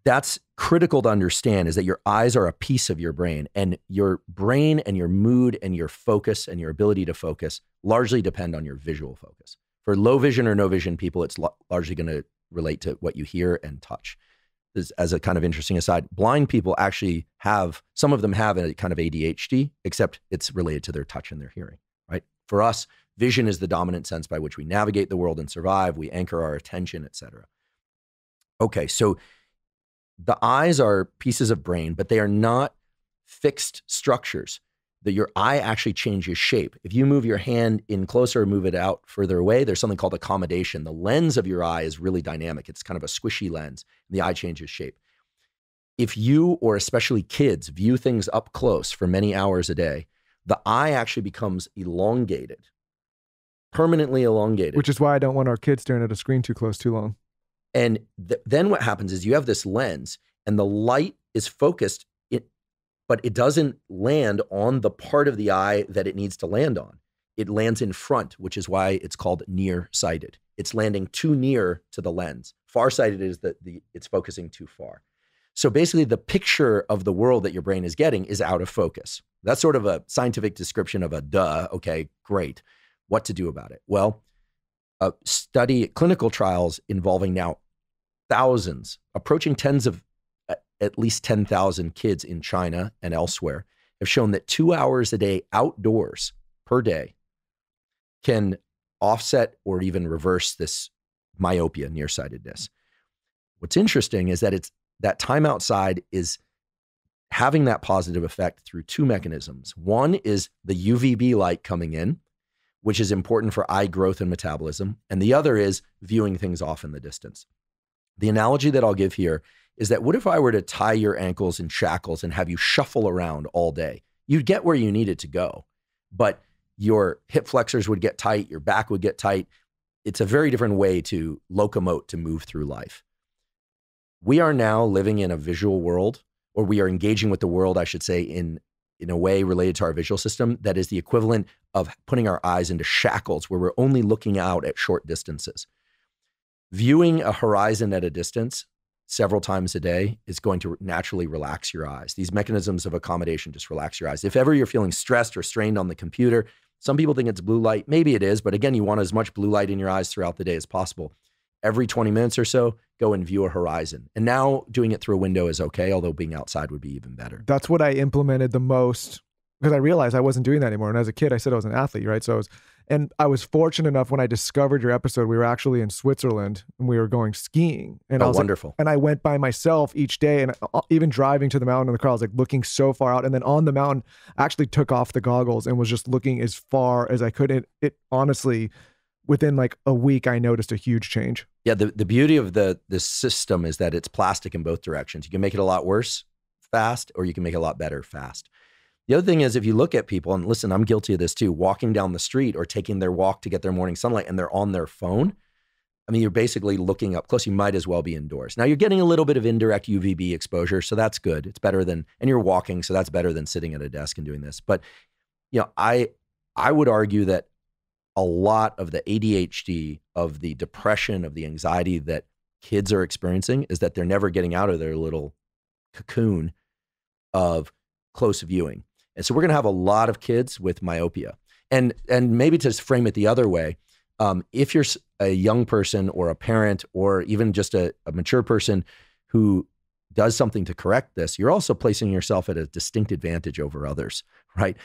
that's critical to understand, is that your eyes are a piece of your brain, and your brain and your mood and your focus and your ability to focus largely depend on your visual focus. For low vision or no vision people, it's largely going to relate to what you hear and touch. As a kind of interesting aside, blind people actually have, some of them have a kind of ADHD, except it's related to their touch and their hearing, right? For us, vision is the dominant sense by which we navigate the world and survive. We anchor our attention, et cetera. Okay, so the eyes are pieces of brain, but they are not fixed structures. That your eye actually changes shape. If you move your hand in closer or move it out further away, there's something called accommodation. The lens of your eye is really dynamic. It's kind of a squishy lens, and the eye changes shape. If you, or especially kids, view things up close for many hours a day, the eye actually becomes elongated, permanently elongated. Which is why I don't want our kids staring at a screen too close too long. And then what happens is you have this lens, and the light is focused, but it doesn't land on the part of the eye that it needs to land on. It lands in front, which is why it's called nearsighted. It's landing too near to the lens. Farsighted is that it's focusing too far. So basically the picture of the world that your brain is getting is out of focus. That's sort of a scientific description of a duh, okay, great. What to do about it? Well, a study, clinical trials involving now thousands, approaching tens of, at least 10,000 kids in China and elsewhere, have shown that 2 hours a day outdoors per day can offset or even reverse this myopia, nearsightedness. What's interesting is that it's that time outside is having that positive effect through two mechanisms. One is the UVB light coming in, which is important for eye growth and metabolism. And the other is viewing things off in the distance. The analogy that I'll give here is that what if I were to tie your ankles in shackles and have you shuffle around all day? You'd get where you needed to go, but your hip flexors would get tight, your back would get tight. It's a very different way to locomote, to move through life. We are now living in a visual world, or we are engaging with the world, I should say, in a way related to our visual system that is the equivalent of putting our eyes into shackles where we're only looking out at short distances. Viewing a horizon at a distance several times a day is going to naturally relax your eyes. These mechanisms of accommodation just relax your eyes. If ever you're feeling stressed or strained on the computer, some people think it's blue light. Maybe it is, but again, you want as much blue light in your eyes throughout the day as possible. Every 20 minutes or so, go and view a horizon. And now doing it through a window is okay, although being outside would be even better. That's what I implemented the most because I realized I wasn't doing that anymore. And as a kid, I said I was an athlete, right? So I was fortunate enough when I discovered your episode, we were actually in Switzerland and we were going skiing. And wonderful. Like, and I went by myself each day and even driving to the mountain in the car, I was like looking so far out. And then on the mountain, I actually took off the goggles and was just looking as far as I could. It honestly, within like a week, I noticed a huge change. Yeah, the beauty of the system is that it's plastic in both directions. You can make it a lot worse fast, or you can make it a lot better fast. The other thing is, if you look at people, and listen, I'm guilty of this too, walking down the street or taking their walk to get their morning sunlight and they're on their phone, I mean, you're basically looking up close. You might as well be indoors. Now you're getting a little bit of indirect UVB exposure, so that's good. It's better than, and you're walking, so that's better than sitting at a desk and doing this. But you know, I would argue that a lot of the ADHD, of the depression, of the anxiety that kids are experiencing is that they're never getting out of their little cocoon of close viewing. And so we're going to have a lot of kids with myopia. And maybe to frame it the other way, if you're a young person or a parent or even just a mature person who does something to correct this, you're also placing yourself at a distinct advantage over others, right?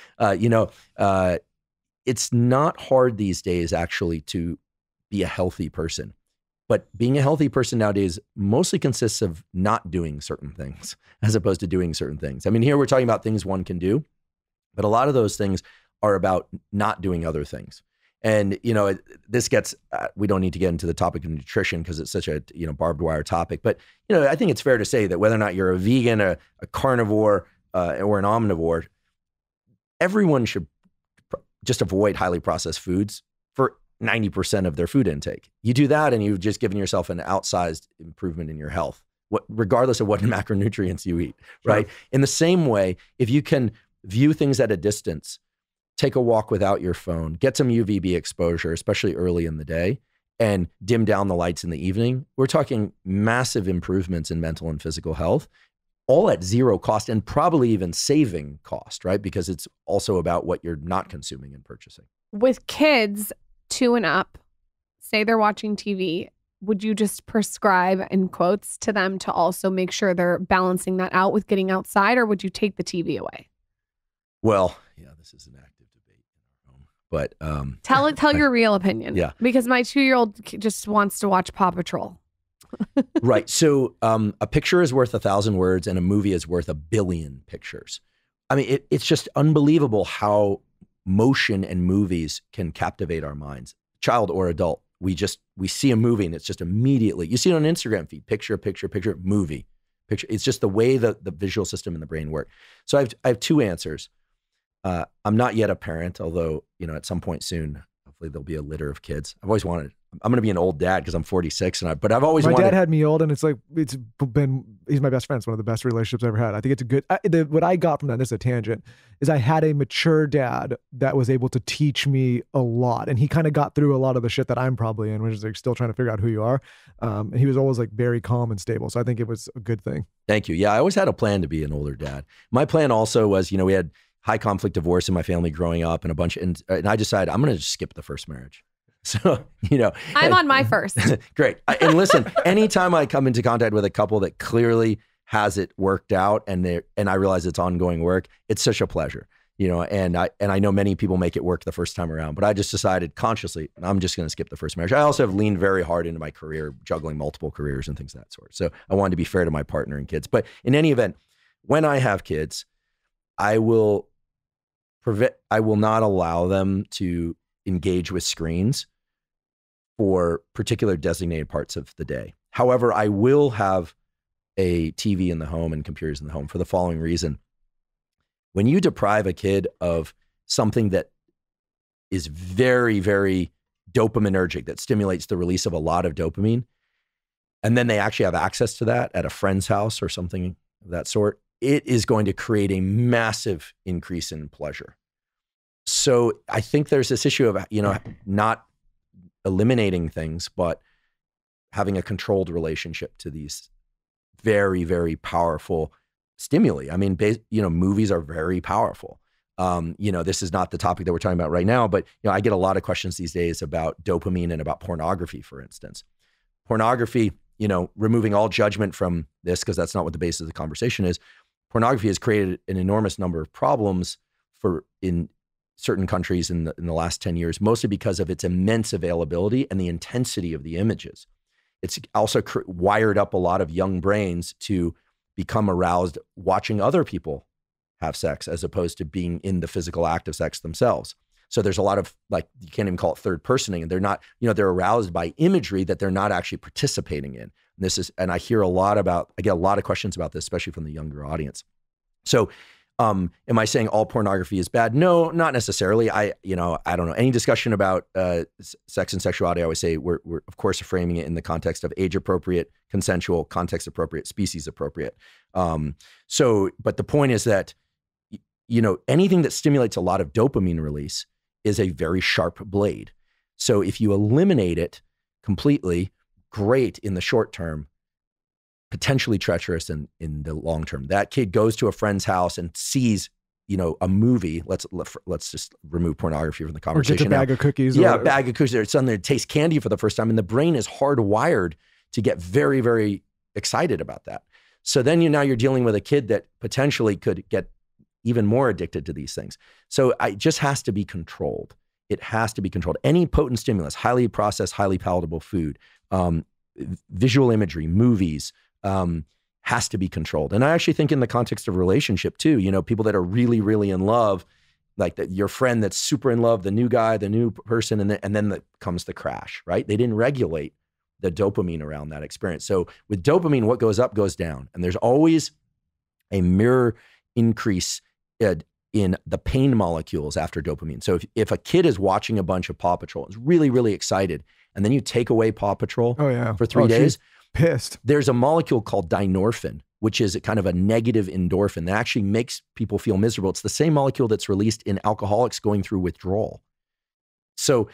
It's not hard these days actually to be a healthy person, but being a healthy person nowadays mostly consists of not doing certain things as opposed to doing certain things. I mean, here we're talking about things one can do, but a lot of those things are about not doing other things. And, you know, this gets, we don't need to get into the topic of nutrition because it's such a, you know, barbed wire topic, but, you know, I think it's fair to say that whether or not you're a vegan, a carnivore, or an omnivore, everyone should just avoid highly processed foods for 90% of their food intake. You do that and you've just given yourself an outsized improvement in your health, regardless of what macronutrients you eat, right? Sure. In the same way, if you can view things at a distance, take a walk without your phone, get some UVB exposure, especially early in the day, and dim down the lights in the evening, we're talking massive improvements in mental and physical health, all at zero cost and probably even saving cost, right? Because it's also about what you're not consuming and purchasing. With kids 2 and up, say they're watching TV, would you just prescribe in quotes to them to also make sure they're balancing that out with getting outside, or would you take the TV away? Well, yeah, this is an active debate in our home, but tell your real opinion. Yeah, because my 2-year-old just wants to watch Paw Patrol. Right. So a picture is worth 1,000 words and a movie is worth 1,000,000,000 pictures. I mean, it's just unbelievable how motion and movies can captivate our minds, child or adult. We see a movie and it's just immediately, you see it on Instagram feed, picture, movie, picture. It's just the way that the visual system in the brain work. So I have 2 answers. I'm not yet a parent, although, you know, at some point soon, hopefully there'll be a litter of kids. I've always wanted, I'm going to be an old dad because I'm 46 but I've always wanted. My dad had me old and it's like, he's my best friend. It's one of the best relationships I ever had. I think it's a good, what I got from that, this is a tangent, is I had a mature dad that was able to teach me a lot. And he kind of got through a lot of the shit that I'm probably in, which is like still trying to figure out who you are. And he was always like very calm and stable. So I think it was a good thing. Thank you. Yeah. I always had a plan to be an older dad. My plan also was, you know, we had high conflict divorce in my family growing up and and I decided I'm going to just skip the first marriage. So, you know, I'm on my first. Great. And listen, anytime I come into contact with a couple that clearly has it worked out and I realize it's ongoing work, it's such a pleasure, you know, and I know many people make it work the first time around, but I just decided consciously, I'm just going to skip the first marriage. I also have leaned very hard into my career, juggling multiple careers and things of that sort. So I wanted to be fair to my partner and kids, but in any event, when I have kids, I will not allow them to engage with screens for particular designated parts of the day. However, I will have a TV in the home and computers in the home for the following reason. When you deprive a kid of something that is very, very dopaminergic, that stimulates the release of a lot of dopamine. And then they actually have access to that at a friend's house or something of that sort. It is going to create a massive increase in pleasure. So I think there's this issue of, you know, not eliminating things, but having a controlled relationship to these very, very powerful stimuli. I mean, you know, movies are very powerful. You know, this is not the topic that we're talking about right now, but you know, I get a lot of questions these days about dopamine and about pornography, for instance. Pornography, you know, removing all judgment from this, because that's not what the basis of the conversation is. Pornography has created an enormous number of problems for in certain countries in the last 10 years, mostly because of its immense availability and the intensity of the images. It's also wired up a lot of young brains to become aroused watching other people have sex as opposed to being in the physical act of sex themselves. So there's a lot of, like, you can't even call it third personing, and they're not, you know, they're aroused by imagery that they're not actually participating in. And this is, and I hear a lot about, I get a lot of questions about this, especially from the younger audience. So am I saying all pornography is bad? No, not necessarily. You know, I don't know. Any discussion about sex and sexuality, I always say we're of course framing it in the context of age appropriate, consensual, context appropriate, species appropriate. So, but the point is that, you know, anything that stimulates a lot of dopamine release is a very sharp blade. So if you eliminate it completely, great in the short term, potentially treacherous in the long term. That kid goes to a friend's house and sees, you know, a movie. Let's just remove pornography from the conversation. Or just a bag of cookies. Yeah, a bag of cookies. Suddenly, it tastes candy for the first time, and the brain is hardwired to get very, very excited about that. So then you now you're dealing with a kid that potentially could get even more addicted to these things. So it just has to be controlled. It has to be controlled. Any potent stimulus, highly processed, highly palatable food, visual imagery, movies. Has to be controlled. And I actually think in the context of relationship too, you know, people that are really, really in love, like your friend that's super in love, the new guy, the new person, and then comes the crash, right? They didn't regulate the dopamine around that experience. So with dopamine, what goes up goes down. And there's always a mirror increase in the pain molecules after dopamine. So if a kid is watching a bunch of Paw Patrol, is really, really excited, and then you take away Paw Patrol for three days, pissed. There's a molecule called dynorphin, which is a kind of a negative endorphin that actually makes people feel miserable. It's the same molecule that's released in alcoholics going through withdrawal. So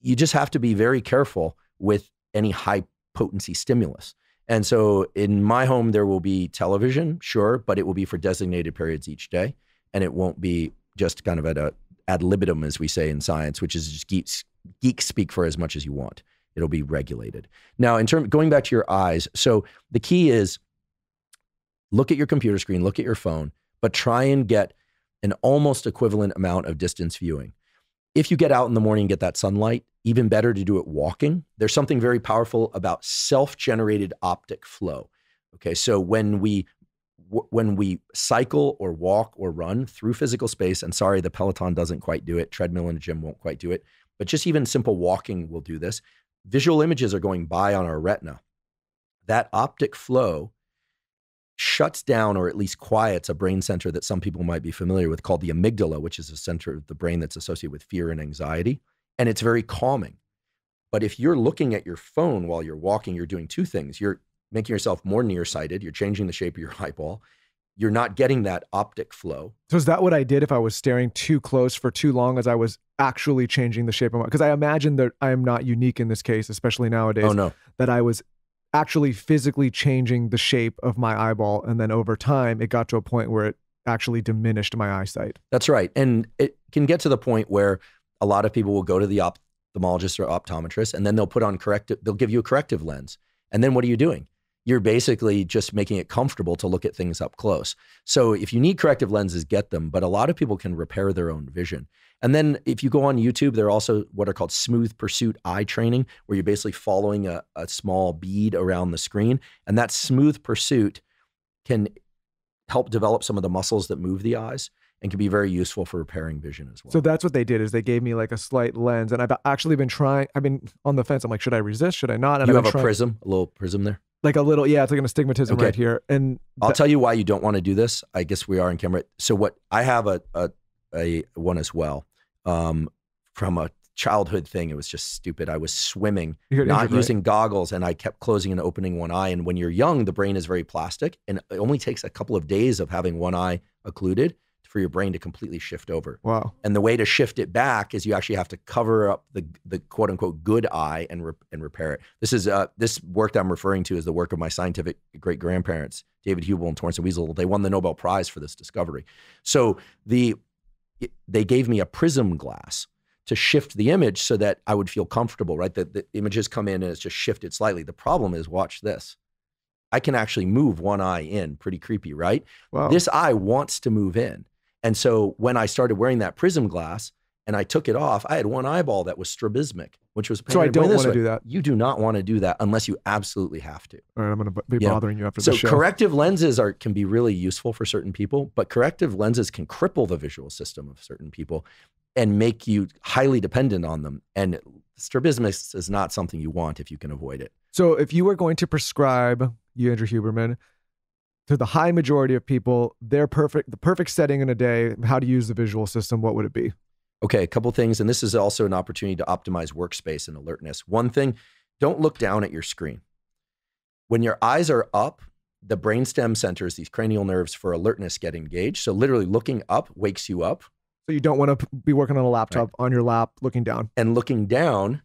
you just have to be very careful with any high potency stimulus. And so in my home, there will be television, sure, but it will be for designated periods each day. And it won't be just kind of at a ad libitum, as we say in science, which is just geek speak for as much as you want. It'll be regulated. Now, in terms, going back to your eyes, so the key is look at your computer screen, look at your phone, but try and get an almost equivalent amount of distance viewing. If you get out in the morning and get that sunlight, even better to do it walking. There's something very powerful about self-generated optic flow. Okay, so when we cycle or walk or run through physical space, and sorry, the Peloton doesn't quite do it, treadmill in the gym won't quite do it, but just even simple walking will do this. Visual images are going by on our retina. That optic flow shuts down or at least quiets a brain center that some people might be familiar with called the amygdala, which is a center of the brain that's associated with fear and anxiety. And it's very calming. But if you're looking at your phone while you're walking, you're doing two things. You're making yourself more nearsighted. You're changing the shape of your eyeball. You're not getting that optic flow. So is that what I did if I was staring too close for too long as I was actually changing the shape of my, because I imagine that I am not unique in this case, especially nowadays, that I was actually physically changing the shape of my eyeball. And then over time, it got to a point where it actually diminished my eyesight. That's right. And it can get to the point where a lot of people will go to the ophthalmologist or optometrist, and then they'll put on corrective, they'll give you a corrective lens. And then what are you doing? You're basically just making it comfortable to look at things up close. So if you need corrective lenses, get them, but a lot of people can repair their own vision. And then if you go on YouTube, there are also what are called smooth pursuit eye training, where you're basically following a small bead around the screen. And that smooth pursuit can help develop some of the muscles that move the eyes and can be very useful for repairing vision as well. So that's what they did, is they gave me like a slight lens, and I've actually been trying, I've been on the fence. I'm like, should I resist? Should I not? And you have a prism, a little prism there? Like a little, yeah, it's like an astigmatism right here. And I'll tell you why you don't want to do this. I guess we are in camera. So what, I have a one as well from a childhood thing. It was just stupid. I was swimming, not using goggles, and I kept closing and opening one eye. And when you're young, the brain is very plastic, and it only takes a couple of days of having one eye occluded for your brain to completely shift over. Wow. And the way to shift it back is you actually have to cover up the quote unquote good eye and repair it. This is this work that I'm referring to is the work of my scientific great grandparents, David Hubel and Torsten Wiesel. They won the Nobel Prize for this discovery. So they gave me a prism glass to shift the image so that I would feel comfortable, right? The images come in and it's just shifted slightly. The problem is, watch this. I can actually move one eye in, pretty creepy, right? Wow. This eye wants to move in. And so when I started wearing that prism glass and I took it off, I had one eyeball that was strabismic, which was— So I don't want to do that. You do not want to do that unless you absolutely have to. All right, I'm going to be bothering you after the show. So corrective lenses can be really useful for certain people, but corrective lenses can cripple the visual system of certain people and make you highly dependent on them. And strabismus is not something you want if you can avoid it. So if you were going to prescribe, you, Andrew Huberman, to the high majority of people, the perfect setting in a day, how to use the visual system, what would it be? Okay, a couple things. And this is also an opportunity to optimize workspace and alertness. One thing, don't look down at your screen. When your eyes are up, the brainstem centers, these cranial nerves for alertness, get engaged. So literally looking up wakes you up. So you don't want to be working on a laptop on your lap, looking down. And looking down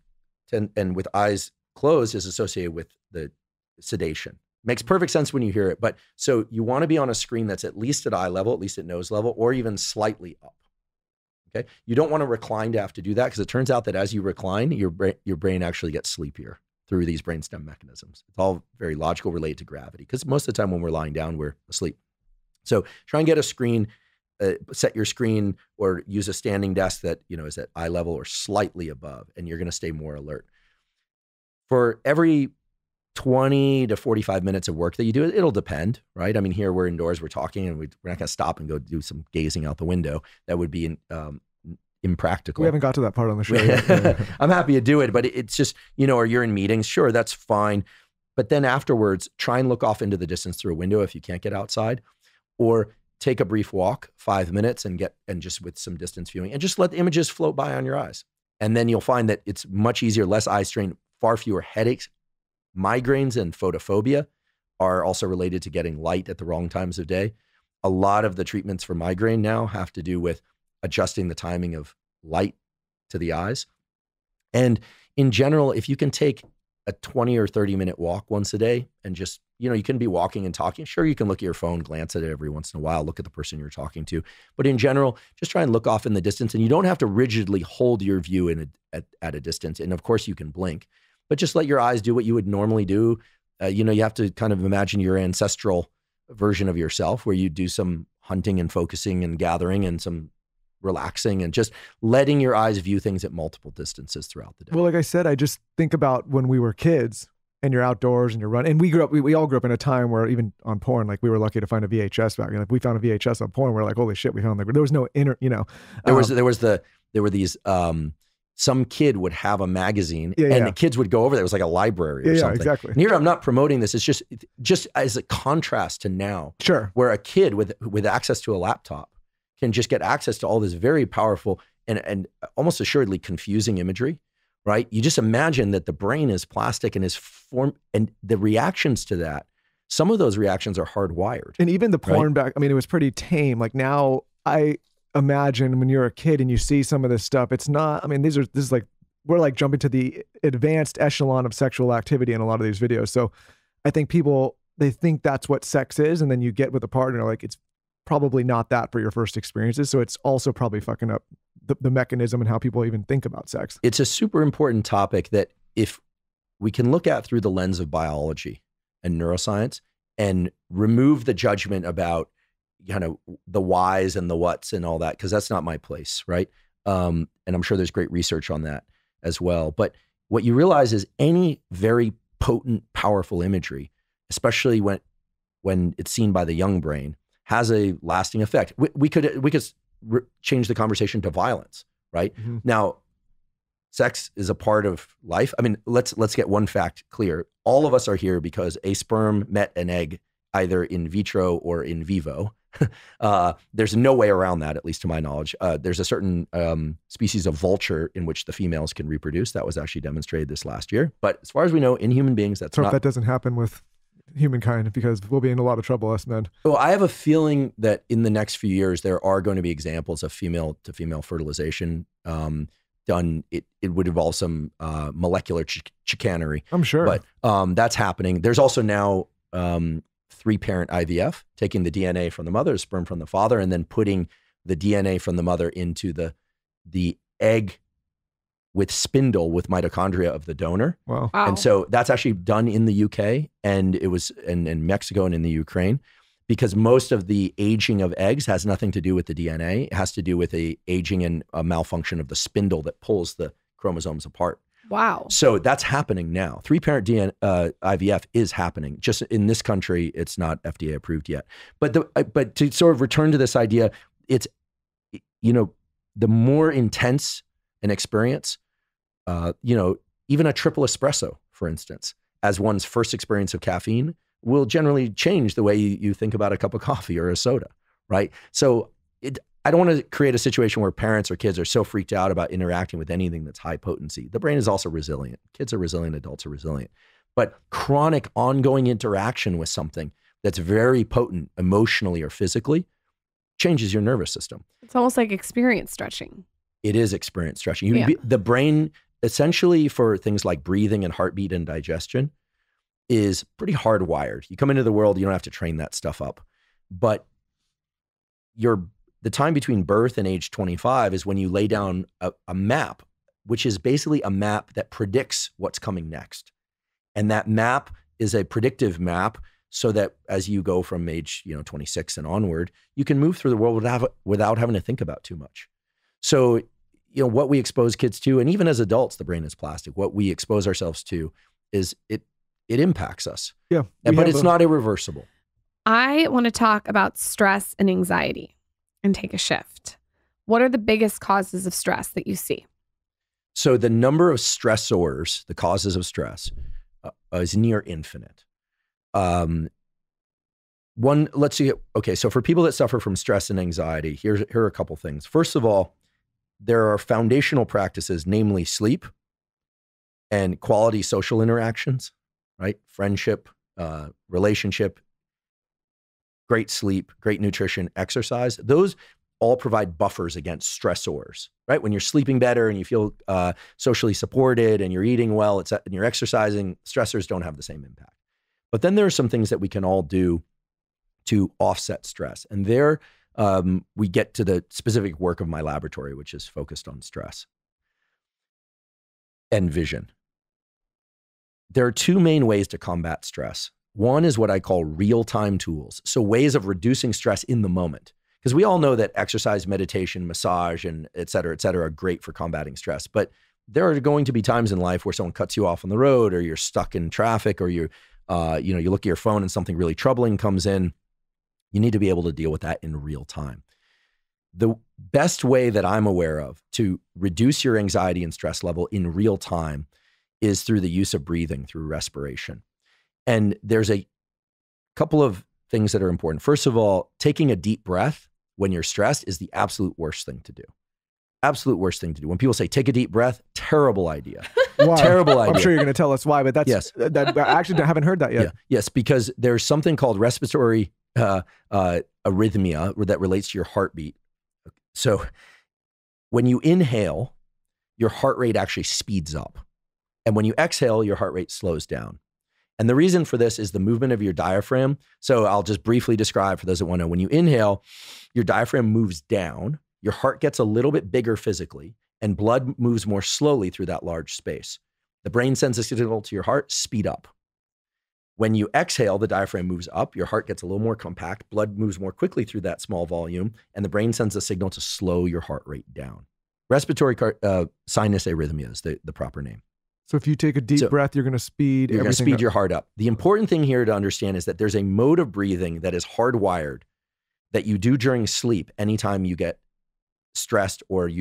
and with eyes closed is associated with the sedation. Makes perfect sense when you hear it. But so you want to be on a screen that's at least at eye level, at least at nose level, or even slightly up. Okay. You don't want to recline to have to do that, because it turns out that as you recline, your brain actually gets sleepier through these brainstem mechanisms. It's all very logical, related to gravity, because most of the time when we're lying down, we're asleep. So try and get a screen, set your screen or use a standing desk that, you know, is at eye level or slightly above, and you're going to stay more alert. For every 20 to 45 minutes of work that you do, it'll depend, right? I mean, here we're indoors, we're talking, and we're not going to stop and go do some gazing out the window. That would be impractical. We haven't got to that part on the show yet. I'm happy to do it, but it's just, you know, or you're in meetings, sure, that's fine. But then afterwards, try and look off into the distance through a window if you can't get outside, or take a brief walk, 5 minutes, and just with some distance viewing, and just let the images float by on your eyes. And then you'll find that it's much easier, less eye strain, far fewer headaches. Migraines and photophobia are also related to getting light at the wrong times of day. A lot of the treatments for migraine now have to do with adjusting the timing of light to the eyes. And in general, if you can take a 20 or 30 minute walk once a day and just, you know, you can be walking and talking. Sure, you can look at your phone, glance at it every once in a while, look at the person you're talking to. But in general, just try and look off in the distance, and you don't have to rigidly hold your view at a distance. And of course you can blink, but just let your eyes do what you would normally do. You know, you have to kind of imagine your ancestral version of yourself, where you do some hunting and focusing and gathering and some relaxing and just letting your eyes view things at multiple distances throughout the day. Well, like I said, I just think about when we were kids and you're outdoors and you're running. And we grew up, we all grew up in a time where even on porn, like we were lucky to find a VHS back. Like we found a VHS on porn. We're like, holy shit, we found like, there was no inner, you know. There were these some kid would have a magazine and the kids would go over there. It was like a library or something. Yeah, exactly. And here I'm not promoting this. It's just as a contrast to now, sure, where a kid with access to a laptop can just get access to all this very powerful and almost assuredly confusing imagery, right? You just imagine that the brain is plastic and is formed, and the reactions to that, some of those reactions are hardwired. And even the porn back, I mean, it was pretty tame. Like now I imagine when you're a kid and you see some of this stuff, it's not, I mean, this is like, we're like jumping to the advanced echelon of sexual activity in a lot of these videos. So I think people, they think that's what sex is. And then you get with a partner, like it's probably not that for your first experiences. So it's also probably fucking up the mechanism and how people even think about sex. It's a super important topic that if we can look at through the lens of biology and neuroscience and remove the judgment about kind of the whys and the whats and all that, because that's not my place, right? And I'm sure there's great research on that as well. But what you realize is any very potent, powerful imagery, especially when it's seen by the young brain, has a lasting effect. We could change the conversation to violence, right? Mm-hmm. Now, sex is a part of life. I mean, let's get one fact clear. All of us are here because a sperm met an egg, either in vitro or in vivo, There's no way around that, at least to my knowledge. There's a certain species of vulture in which the females can reproduce. That was actually demonstrated this last year. But as far as we know, in human beings, that's not... So that doesn't happen with humankind, because we'll be in a lot of trouble, us men. Well, I have a feeling that in the next few years, there are going to be examples of female-to-female fertilization done. It would involve some molecular chicanery. I'm sure. But that's happening. There's also now... three-parent IVF, taking the DNA from the mother, sperm from the father, and then putting the DNA from the mother into the egg with spindle with mitochondria of the donor. Wow. Wow. And so that's actually done in the UK, and it was in Mexico and in the Ukraine, because most of the aging of eggs has nothing to do with the DNA. It has to do with a aging and a malfunction of the spindle that pulls the chromosomes apart. Wow. So that's happening now. Three-parent IVF is happening. Just in this country, it's not FDA approved yet. But but to sort of return to this idea, it's, you know, the more intense an experience, you know, even a triple espresso, for instance, as one's first experience of caffeine will generally change the way you think about a cup of coffee or a soda, right? So I don't want to create a situation where parents or kids are so freaked out about interacting with anything that's high potency. The brain is also resilient. Kids are resilient, adults are resilient. But chronic ongoing interaction with something that's very potent emotionally or physically changes your nervous system. It's almost like experience stretching. It is experience stretching. The brain, essentially, for things like breathing and heartbeat and digestion, is pretty hardwired. You come into the world, you don't have to train that stuff up. But the time between birth and age 25 is when you lay down a map, which is basically a map that predicts what's coming next. And that map is a predictive map so that as you go from age 26 and onward, you can move through the world without having to think about too much. So what we expose kids to, and even as adults, the brain is plastic. What we expose ourselves to is it impacts us. Yeah, but it's not irreversible. I want to talk about stress and anxiety and take a shift. What are the biggest causes of stress that you see? So the number of stressors, the causes of stress, is near infinite. Let's see. Okay, so for people that suffer from stress and anxiety, here are a couple things. First of all, there are foundational practices, namely sleep and quality social interactions, right? Friendship, relationship, great sleep, great nutrition, exercise. Those all provide buffers against stressors, right? When you're sleeping better and you feel socially supported and you're eating well and you're exercising, stressors don't have the same impact. But then there are some things that we can all do to offset stress. And there we get to the specific work of my laboratory, which is focused on stress and vision. There are two main ways to combat stress. One is what I call real-time tools. So ways of reducing stress in the moment. Because we all know that exercise, meditation, massage, and et cetera, are great for combating stress. But there are going to be times in life where someone cuts you off on the road, or you're stuck in traffic, or you're, you look at your phone and something really troubling comes in. You need to be able to deal with that in real time. The best way that I'm aware of to reduce your anxiety and stress level in real time is through the use of breathing, through respiration. And there's a couple of things that are important. First of all, taking a deep breath when you're stressed is the absolute worst thing to do. Absolute worst thing to do. When people say, take a deep breath, terrible idea. Why? Terrible idea. I'm sure you're going to tell us why, but that's, yes. I actually haven't heard that yet. Yeah. Yes, because there's something called respiratory arrhythmia that relates to your heartbeat. So when you inhale, your heart rate actually speeds up. And when you exhale, your heart rate slows down. And the reason for this is the movement of your diaphragm. So I'll just briefly describe for those that want to know. When you inhale, your diaphragm moves down, your heart gets a little bit bigger physically, and blood moves more slowly through that large space. The brain sends a signal to your heart, speed up. When you exhale, the diaphragm moves up, your heart gets a little more compact, blood moves more quickly through that small volume, and the brain sends a signal to slow your heart rate down. Respiratory sinus arrhythmia is the proper name. So if you take a deep breath, you're going to speed everything up. You're going to speed your heart up. The important thing here to understand is that there's a mode of breathing that is hardwired that you do during sleep anytime you get stressed or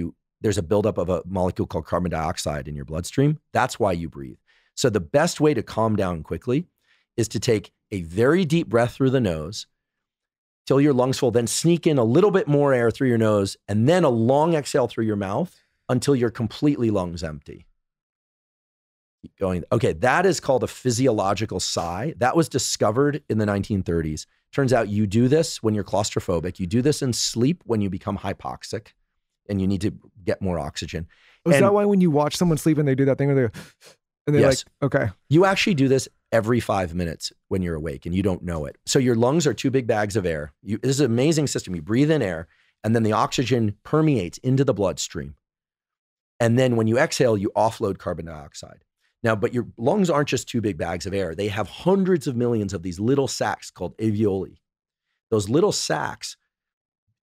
there's a buildup of a molecule called carbon dioxide in your bloodstream. That's why you breathe. So the best way to calm down quickly is to take a very deep breath through the nose, till your lungs full, then sneak in a little bit more air through your nose, and then a long exhale through your mouth until you're completely lungs empty. Keep going. Okay, that is called a physiological sigh. That was discovered in the 1930s. Turns out you do this when you're claustrophobic. You do this in sleep when you become hypoxic and you need to get more oxygen. Oh, is that why when you watch someone sleep and they do that thing where they go, and they're yes. like, okay. You actually do this every 5 minutes when you're awake and you don't know it. So your lungs are two big bags of air. This is an amazing system. You breathe in air and then the oxygen permeates into the bloodstream. And then when you exhale, you offload carbon dioxide. Now, but your lungs aren't just two big bags of air. They have hundreds of millions of these little sacs called alveoli. Those little sacs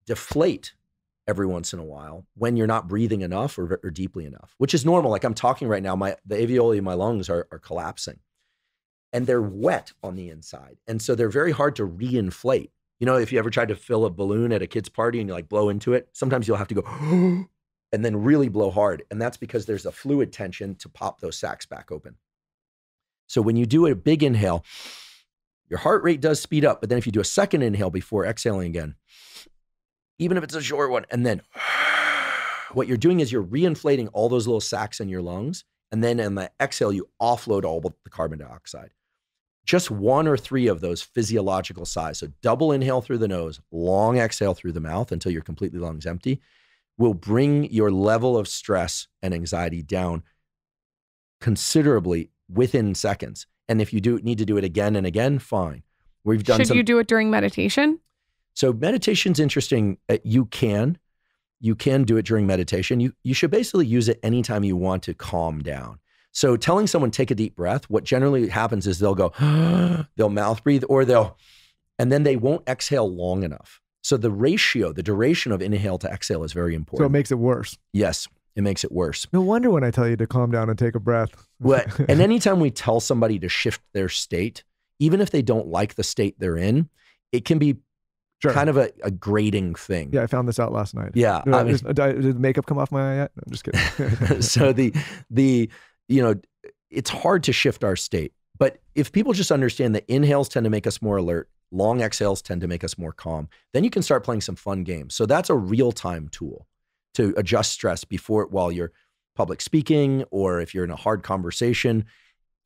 deflate every once in a while when you're not breathing enough or deeply enough, which is normal. Like I'm talking right now, the alveoli in my lungs are collapsing. And they're wet on the inside. And so they're very hard to reinflate. You know, if you ever tried to fill a balloon at a kid's party and you like blow into it, sometimes you'll have to go and then really blow hard. And that's because there's a fluid tension to pop those sacs back open. So when you do a big inhale, your heart rate does speed up. But then if you do a second inhale before exhaling again, even if it's a short one, and then what you're doing is you're reinflating all those little sacs in your lungs. And then in the exhale, you offload all the carbon dioxide. Just one or three of those physiological sighs. So double inhale through the nose, long exhale through the mouth until you're completely lungs empty, will bring your level of stress and anxiety down considerably within seconds. And if you need to do it again and again, fine. We've done. Should you do it during meditation? So meditation's interesting. You can do it during meditation. You should basically use it anytime you want to calm down. So telling someone, take a deep breath, what generally happens is they'll go, they'll mouth breathe, or and then they won't exhale long enough. So the ratio, the duration of inhale to exhale is very important. So it makes it worse. Yes, it makes it worse. No wonder when I tell you to calm down and take a breath. And anytime we tell somebody to shift their state, even if they don't like the state they're in, it can be kind of a grating thing. Yeah, I found this out last night. Yeah. Did the makeup come off my eye yet? No, I'm just kidding. So you know, it's hard to shift our state, but if people just understand that inhales tend to make us more alert, long exhales tend to make us more calm, then you can start playing some fun games. So that's a real-time tool to adjust stress while you're public speaking, or if you're in a hard conversation.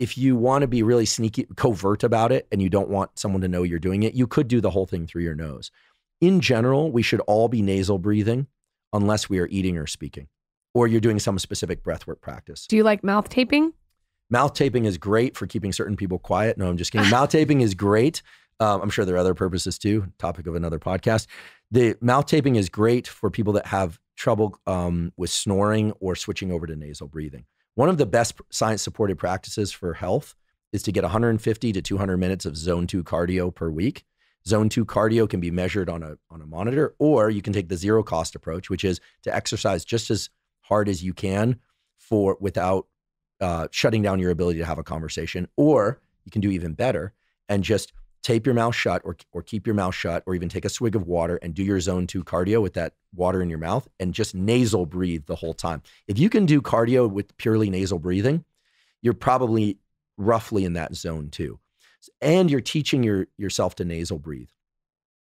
If you want to be really sneaky, covert about it, and you don't want someone to know you're doing it, you could do the whole thing through your nose. In general, we should all be nasal breathing unless we are eating or speaking, or you're doing some specific breathwork practice. Do you like mouth taping? Mouth taping is great for keeping certain people quiet. No, I'm just kidding. Mouth taping is great. I'm sure there are other purposes too, topic of another podcast. The mouth taping is great for people that have trouble with snoring or switching over to nasal breathing. One of the best science-supported practices for health is to get 150 to 200 minutes of zone 2 cardio per week. Zone 2 cardio can be measured on a monitor, or you can take the zero-cost approach, which is to exercise just as hard as you can without shutting down your ability to have a conversation. Or you can do even better and just tape your mouth shut or keep your mouth shut, or even take a swig of water and do your zone 2 cardio with that water in your mouth and just nasal breathe the whole time. If you can do cardio with purely nasal breathing, you're probably roughly in that zone 2. And you're teaching yourself to nasal breathe.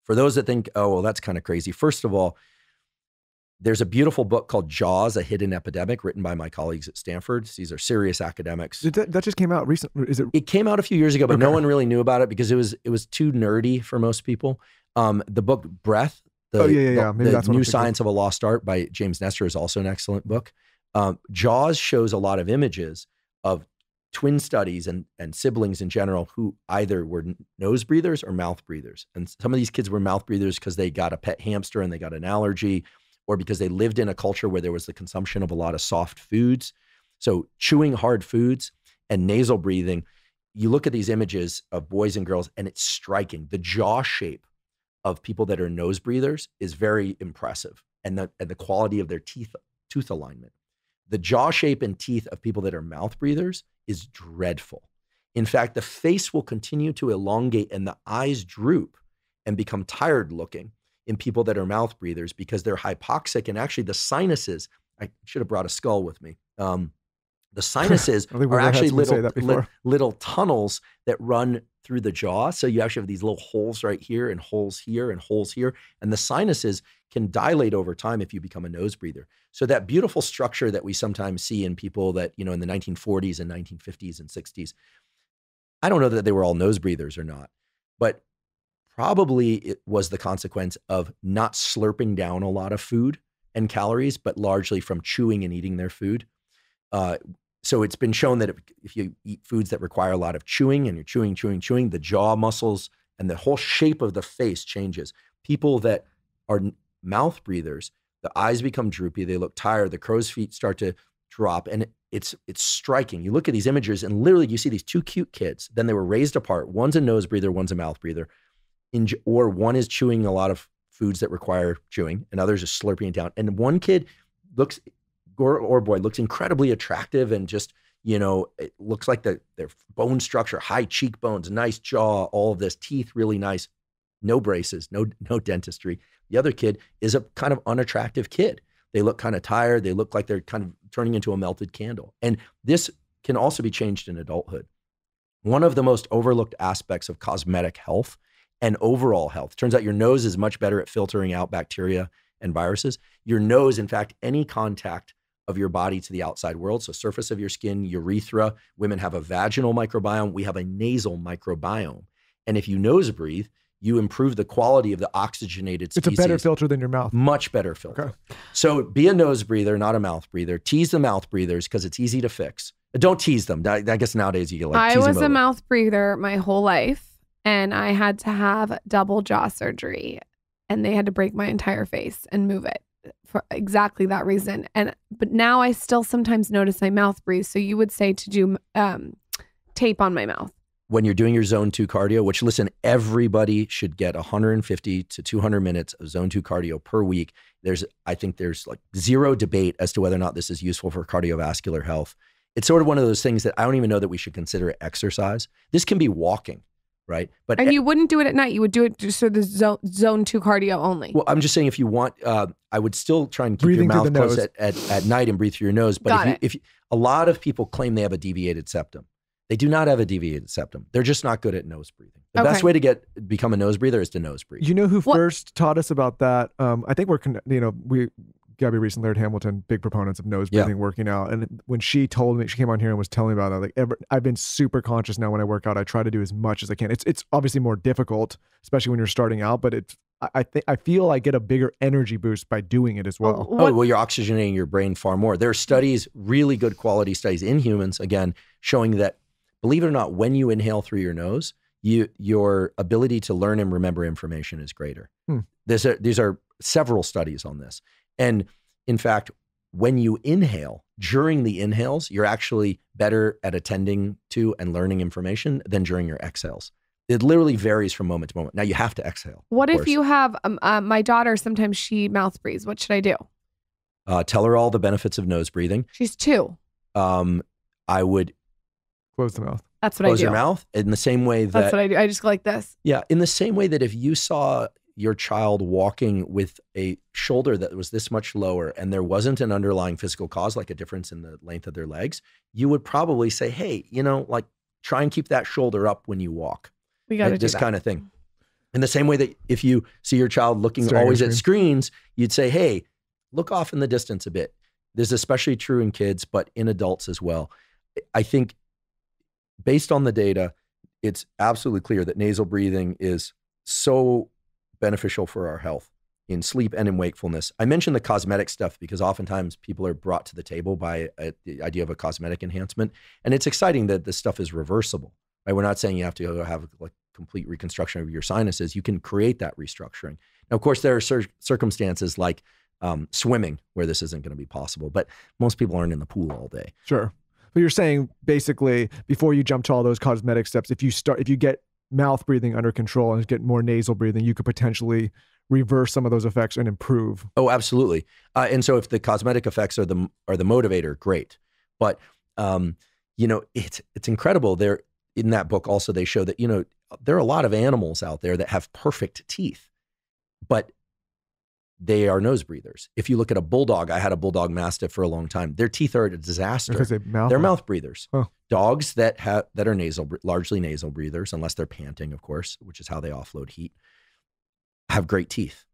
For those that think, oh, well, that's kind of crazy. First of all, there's a beautiful book called Jaws: A Hidden Epidemic, written by my colleagues at Stanford. These are serious academics. That just came out recently? It came out a few years ago, but okay. No one really knew about it because it was too nerdy for most people. The book Breath, The New Science of a Lost Art by James Nestor is also an excellent book. Jaws shows a lot of images of twin studies and siblings in general who either were nose breathers or mouth breathers. And some of these kids were mouth breathers because they got a pet hamster and they got an allergy, or because they lived in a culture where there was the consumption of a lot of soft foods. So chewing hard foods and nasal breathing, you look at these images of boys and girls and it's striking. The jaw shape of people that are nose breathers is very impressive, and the quality of their tooth alignment. The jaw shape and teeth of people that are mouth breathers is dreadful. In fact, the face will continue to elongate and the eyes droop and become tired looking in people that are mouth breathers because they're hypoxic, and actually the sinuses, I should have brought a skull with me. The sinuses are actually little tunnels that run through the jaw. So you actually have these little holes right here and holes here and holes here. And the sinuses can dilate over time if you become a nose breather. So that beautiful structure that we sometimes see in people that, you know, in the 1940s and 1950s and 60s, I don't know that they were all nose breathers or not, but probably it was the consequence of not slurping down a lot of food and calories, but largely from chewing and eating their food. So it's been shown that if you eat foods that require a lot of chewing and you're chewing, the jaw muscles and the whole shape of the face changes. People that are mouth breathers, the eyes become droopy, they look tired, the crow's feet start to drop, and it's striking. You look at these images and literally you see these two cute kids, then they were raised apart. One's a nose breather, one's a mouth breather, or one is chewing a lot of foods that require chewing and others are slurping it down. And one kid looks, or boy, looks incredibly attractive and just, you know, it looks like their bone structure, high cheekbones, nice jaw, all of this, teeth really nice, no braces, no dentistry. The other kid is a kind of unattractive kid. They look kind of tired. They look like they're kind of turning into a melted candle. And this can also be changed in adulthood. One of the most overlooked aspects of cosmetic health and overall health, turns out your nose is much better at filtering out bacteria and viruses. Your nose, in fact, any contact of your body to the outside world, so surface of your skin, urethra, women have a vaginal microbiome, we have a nasal microbiome. And if you nose breathe, you improve the quality of the oxygenated species. It's a better filter than your mouth. Much better filter. Okay. So be a nose breather, not a mouth breather. Tease the mouth breathers because it's easy to fix. Don't tease them. I guess nowadays you get like, I was a mouth breather my whole life and I had to have double jaw surgery and they had to break my entire face and move it. For exactly that reason. But now I still sometimes notice my mouth breathes. So you would say to do tape on my mouth. When you're doing your zone 2 cardio, which listen, everybody should get 150 to 200 minutes of zone 2 cardio per week. I think there's like zero debate as to whether or not this is useful for cardiovascular health. It's sort of one of those things that I don't even know that we should consider it exercise. This can be walking. Right. And you wouldn't do it at night. You would do it just for the zone 2 cardio only. Well, I'm just saying if you want, I would still try and keep your mouth closed at night and breathe through your nose. But if a lot of people claim they have a deviated septum. They do not have a deviated septum. They're just not good at nose breathing. The best way to become a nose breather is to nose breathe. You know who first taught us about that? I think Gabby Reese and Laird Hamilton, big proponents of nose breathing, working out. And when she told me, she came on here and was telling me about that, like, I've been super conscious now when I work out. I try to do as much as I can. It's obviously more difficult, especially when you're starting out, but I feel I get a bigger energy boost by doing it as well. Well, you're oxygenating your brain far more. There are studies, really good quality studies in humans, again, showing that, believe it or not, when you inhale through your nose, your ability to learn and remember information is greater. These are several studies on this. And in fact, when you inhale, during the inhales, you're actually better at attending to and learning information than during your exhales. It literally varies from moment to moment. Now you have to exhale. What if you have, my daughter, sometimes she mouth breathes. What should I do? Tell her all the benefits of nose breathing. She's 2. I would close the mouth. That's what I do. Close your mouth in the same way that. That's what I do. I just go like this. Yeah. In the same way that if you saw your child walking with a shoulder that was this much lower and there wasn't an underlying physical cause, like a difference in the length of their legs, you would probably say, hey, you know, like try and keep that shoulder up when you walk. We got to do this kind of thing. In the same way that if you see your child looking always at screens, you'd say, hey, look off in the distance a bit. This is especially true in kids, but in adults as well. I think based on the data, it's absolutely clear that nasal breathing is so beneficial for our health in sleep and in wakefulness. I mentioned the cosmetic stuff because oftentimes people are brought to the table by the idea of a cosmetic enhancement. And it's exciting that this stuff is reversible, right? We're not saying you have to go have like complete reconstruction of your sinuses. You can create that restructuring. Now, of course, there are circumstances like swimming where this isn't going to be possible, but most people aren't in the pool all day. Sure. But you're saying basically before you jump to all those cosmetic steps, if you get mouth breathing under control and get more nasal breathing, you could potentially reverse some of those effects and improve. Oh, absolutely. And so if the cosmetic effects are the motivator, great. But, you know, it's incredible. In that book also, they show that, you know, there are a lot of animals out there that have perfect teeth, but they are nose breathers. If you look at a bulldog, I had a bulldog mastiff for a long time. Their teeth are a disaster. Because they're mouth breathers. Oh. Dogs that have are nasal, largely nasal breathers, unless they're panting, of course, which is how they offload heat, have great teeth.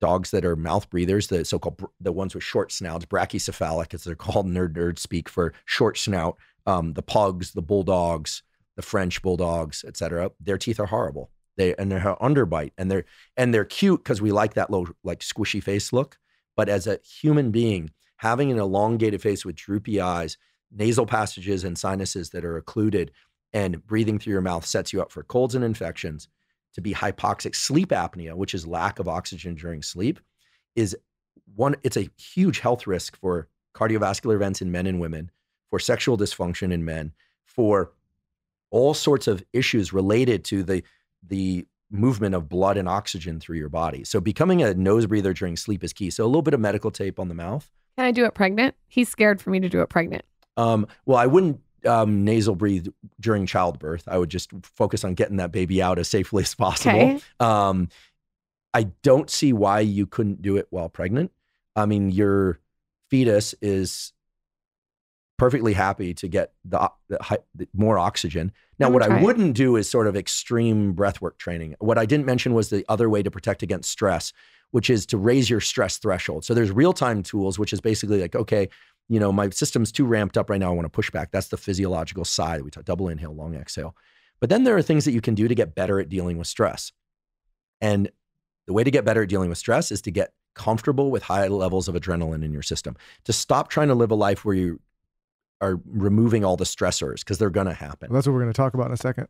Dogs that are mouth breathers, the so-called, the ones with short snouts, brachycephalic, as they're called, nerd speak for short snout, the pugs, the bulldogs, the French bulldogs, et cetera, their teeth are horrible. They have underbite, and they're cute because we like that little like squishy face look. But as a human being, having an elongated face with droopy eyes, nasal passages and sinuses that are occluded, and breathing through your mouth sets you up for colds and infections, to be hypoxic. Sleep apnea, which is lack of oxygen during sleep, is one, it's a huge health risk for cardiovascular events in men and women, for sexual dysfunction in men, for all sorts of issues related to the movement of blood and oxygen through your body. So becoming a nose breather during sleep is key. So a little bit of medical tape on the mouth. Can I do it pregnant? He's scared for me to do it pregnant. Well, I wouldn't nasal breathe during childbirth. I would just focus on getting that baby out as safely as possible. Okay. I don't see why you couldn't do it while pregnant. I mean, your fetus is perfectly happy to get the more oxygen. Now, what I wouldn't do is sort of extreme breathwork training. What I didn't mention was the other way to protect against stress, which is to raise your stress threshold. So there's real-time tools, which is basically like, okay, you know, my system's too ramped up right now. I want to push back. That's the physiological side. We talk double inhale, long exhale. But then there are things that you can do to get better at dealing with stress. And the way to get better at dealing with stress is to get comfortable with high levels of adrenaline in your system, to stop trying to live a life where you are removing all the stressors, because they're going to happen. Well, that's what we're going to talk about in a second.